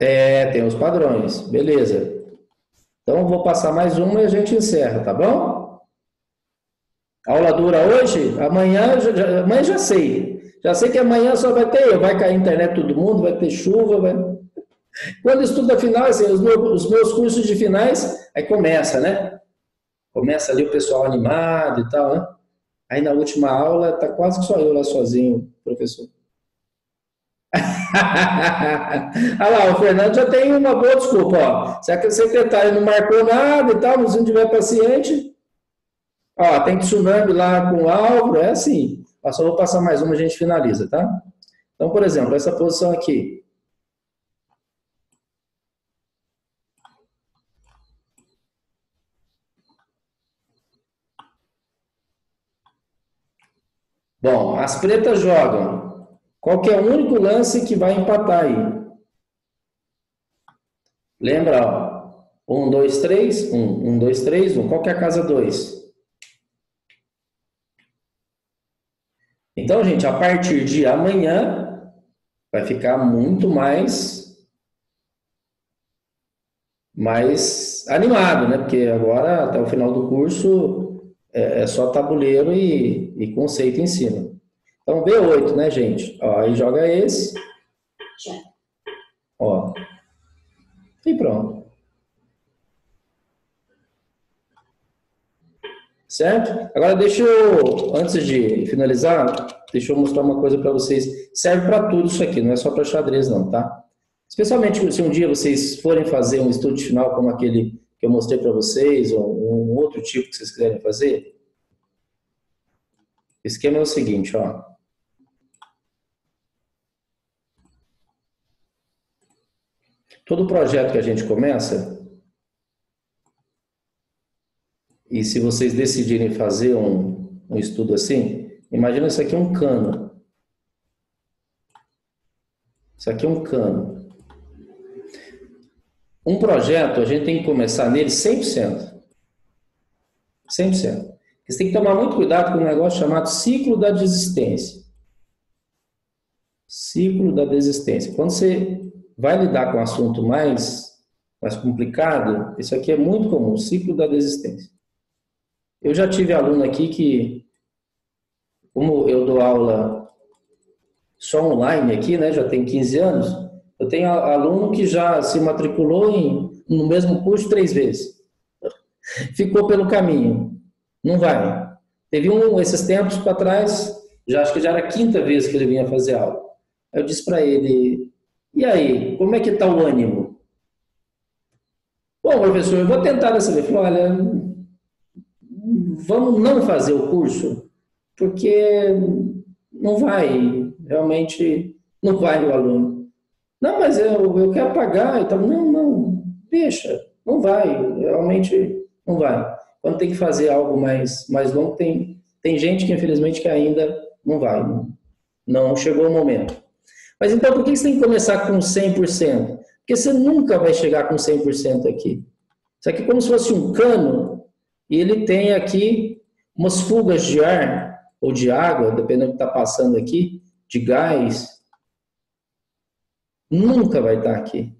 É, tem os padrões. Beleza. Então, eu vou passar mais uma e a gente encerra, tá bom? A aula dura hoje, amanhã já, amanhã já sei. Já sei que amanhã só vai ter eu, vai cair internet todo mundo, vai ter chuva. Vai... Quando estuda final, assim, os, meus, os meus cursos de finais, aí começa, né? Começa ali o pessoal animado e tal, né? Aí na última aula, tá quase que só eu lá sozinho, professor. Ah lá, o Fernando já tem uma boa desculpa, ó. Será que o secretário não marcou nada e tal, mas não tiver paciente? Ó, tem tsunami lá com o Álvaro, é assim. Eu só vou passar mais uma e a gente finaliza, tá? Então, por exemplo, essa posição aqui. Bom, as pretas jogam. Qual que é o único lance que vai empatar aí? Lembra, ó. Um, dois, três, um, um, dois, três, um. Qual que é a casa dois? Então, gente, a partir de amanhã vai ficar muito mais, mais animado, né? Porque agora, até o final do curso, é só tabuleiro e, e conceito em cima. Então, B oito, né, gente? Ó, aí joga esse. Ó. E pronto. Certo? Agora deixa eu, antes de finalizar, deixa eu mostrar uma coisa para vocês. Serve para tudo isso aqui, não é só para xadrez não, tá? Especialmente se um dia vocês forem fazer um estudo final como aquele que eu mostrei para vocês, ou um outro tipo que vocês quiserem fazer. O esquema é o seguinte, ó. Todo projeto que a gente começa... E se vocês decidirem fazer um, um estudo assim, imagina isso aqui é um cano. Isso aqui é um cano. Um projeto, a gente tem que começar nele cem por cento. cem por cento. Vocês têm que tomar muito cuidado com um negócio chamado ciclo da desistência. Ciclo da desistência. Quando você vai lidar com um assunto mais, mais complicado, isso aqui é muito comum, ciclo da desistência. Eu já tive aluno aqui que, como eu dou aula só online aqui, né, já tem quinze anos, eu tenho aluno que já se matriculou em, no mesmo curso três vezes. Ficou pelo caminho, não vai. Teve um, esses tempos para trás, já acho que já era a quinta vez que ele vinha fazer aula. Eu disse para ele, e aí, como é que está o ânimo? Bom, professor, eu vou tentar dessa vez. Olha... Vamos não fazer o curso, porque não vai, realmente não vai o aluno. Não, mas eu, eu quero pagar. Então, não, não, deixa, não vai, realmente não vai. Quando tem que fazer algo mais, mais longo, tem, tem gente que infelizmente que ainda não vai, não, não chegou o momento. Mas então, por que você tem que começar com cem por cento? Porque você nunca vai chegar com cem por cento aqui. Isso aqui é como se fosse um cano. E ele tem aqui umas fugas de ar ou de água, dependendo do que está passando aqui, de gás. Nunca vai estar aqui.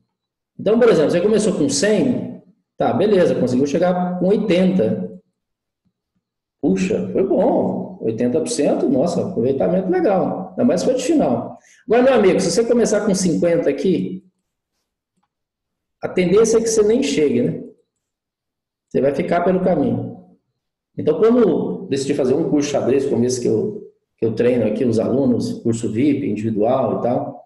Então, por exemplo, você começou com cem, tá, beleza, conseguiu chegar com oitenta. Puxa, foi bom, oitenta por cento, nossa, aproveitamento legal. Ainda mais foi de final. Agora, meu amigo, se você começar com cinquenta aqui, a tendência é que você nem chegue, né? Você vai ficar pelo caminho. Então, quando eu decidi fazer um curso de xadrez, como esse que eu, que eu treino aqui, os alunos, curso V I P, individual e tal,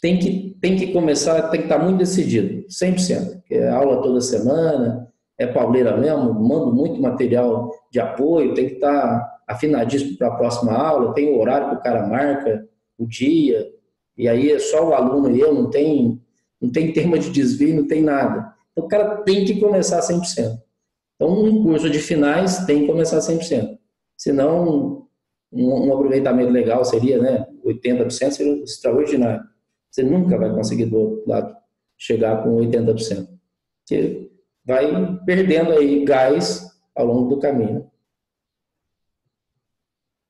tem que, tem que começar, tem que estar muito decidido, cem por cento. Porque é aula toda semana, é pauleira mesmo, mando muito material de apoio, tem que estar afinadíssimo para a próxima aula, tem o horário que o cara marca, o dia, e aí é só o aluno e eu, não tem, não tem tema de desvio, não tem nada. Então, o cara tem que começar cem por cento. Então, um curso de finais tem que começar cem por cento. Senão, um, um aproveitamento legal seria, né, oitenta por cento seria extraordinário. Você nunca vai conseguir do outro lado chegar com oitenta por cento. Você vai perdendo aí gás ao longo do caminho.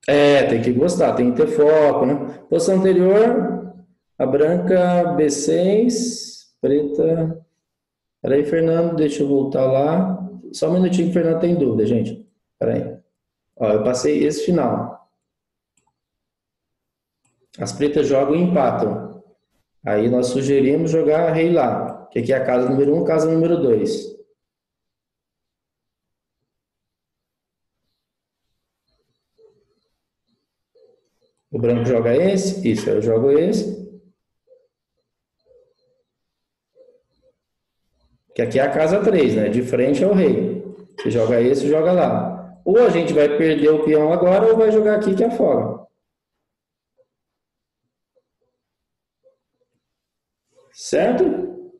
É, tem que gostar, tem que ter foco, né? Posição anterior, a branca B seis, preta... Peraí, Fernando, deixa eu voltar lá. Só um minutinho que o Fernando tem dúvida, gente. Peraí. Ó, eu passei esse final. As pretas jogam e empatam. Aí nós sugerimos jogar rei lá, que aqui é a casa número um, casa número dois. O branco joga esse, isso, eu jogo esse. Que aqui é a casa três, né? De frente é o rei. Você joga esse, joga lá. Ou a gente vai perder o peão agora, ou vai jogar aqui que afoga. Certo?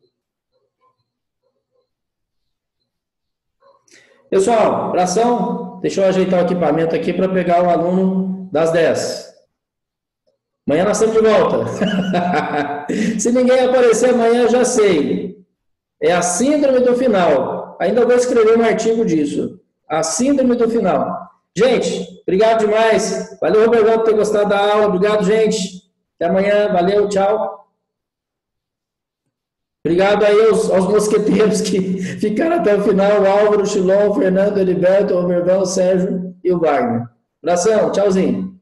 Pessoal, abração. Deixa eu ajeitar o equipamento aqui para pegar o aluno das dez. Amanhã nós estamos de volta. Se ninguém aparecer amanhã, eu já sei. É a síndrome do final. Ainda vou escrever um artigo disso. A síndrome do final. Gente, obrigado demais. Valeu, Roberto, por ter gostado da aula. Obrigado, gente. Até amanhã. Valeu, tchau. Obrigado aí aos, aos mosqueteiros que ficaram até o final. O Álvaro, o Chilon, o Fernando, o Heriberto, o Rubervan, o Sérgio e o Wagner. Abração, tchauzinho.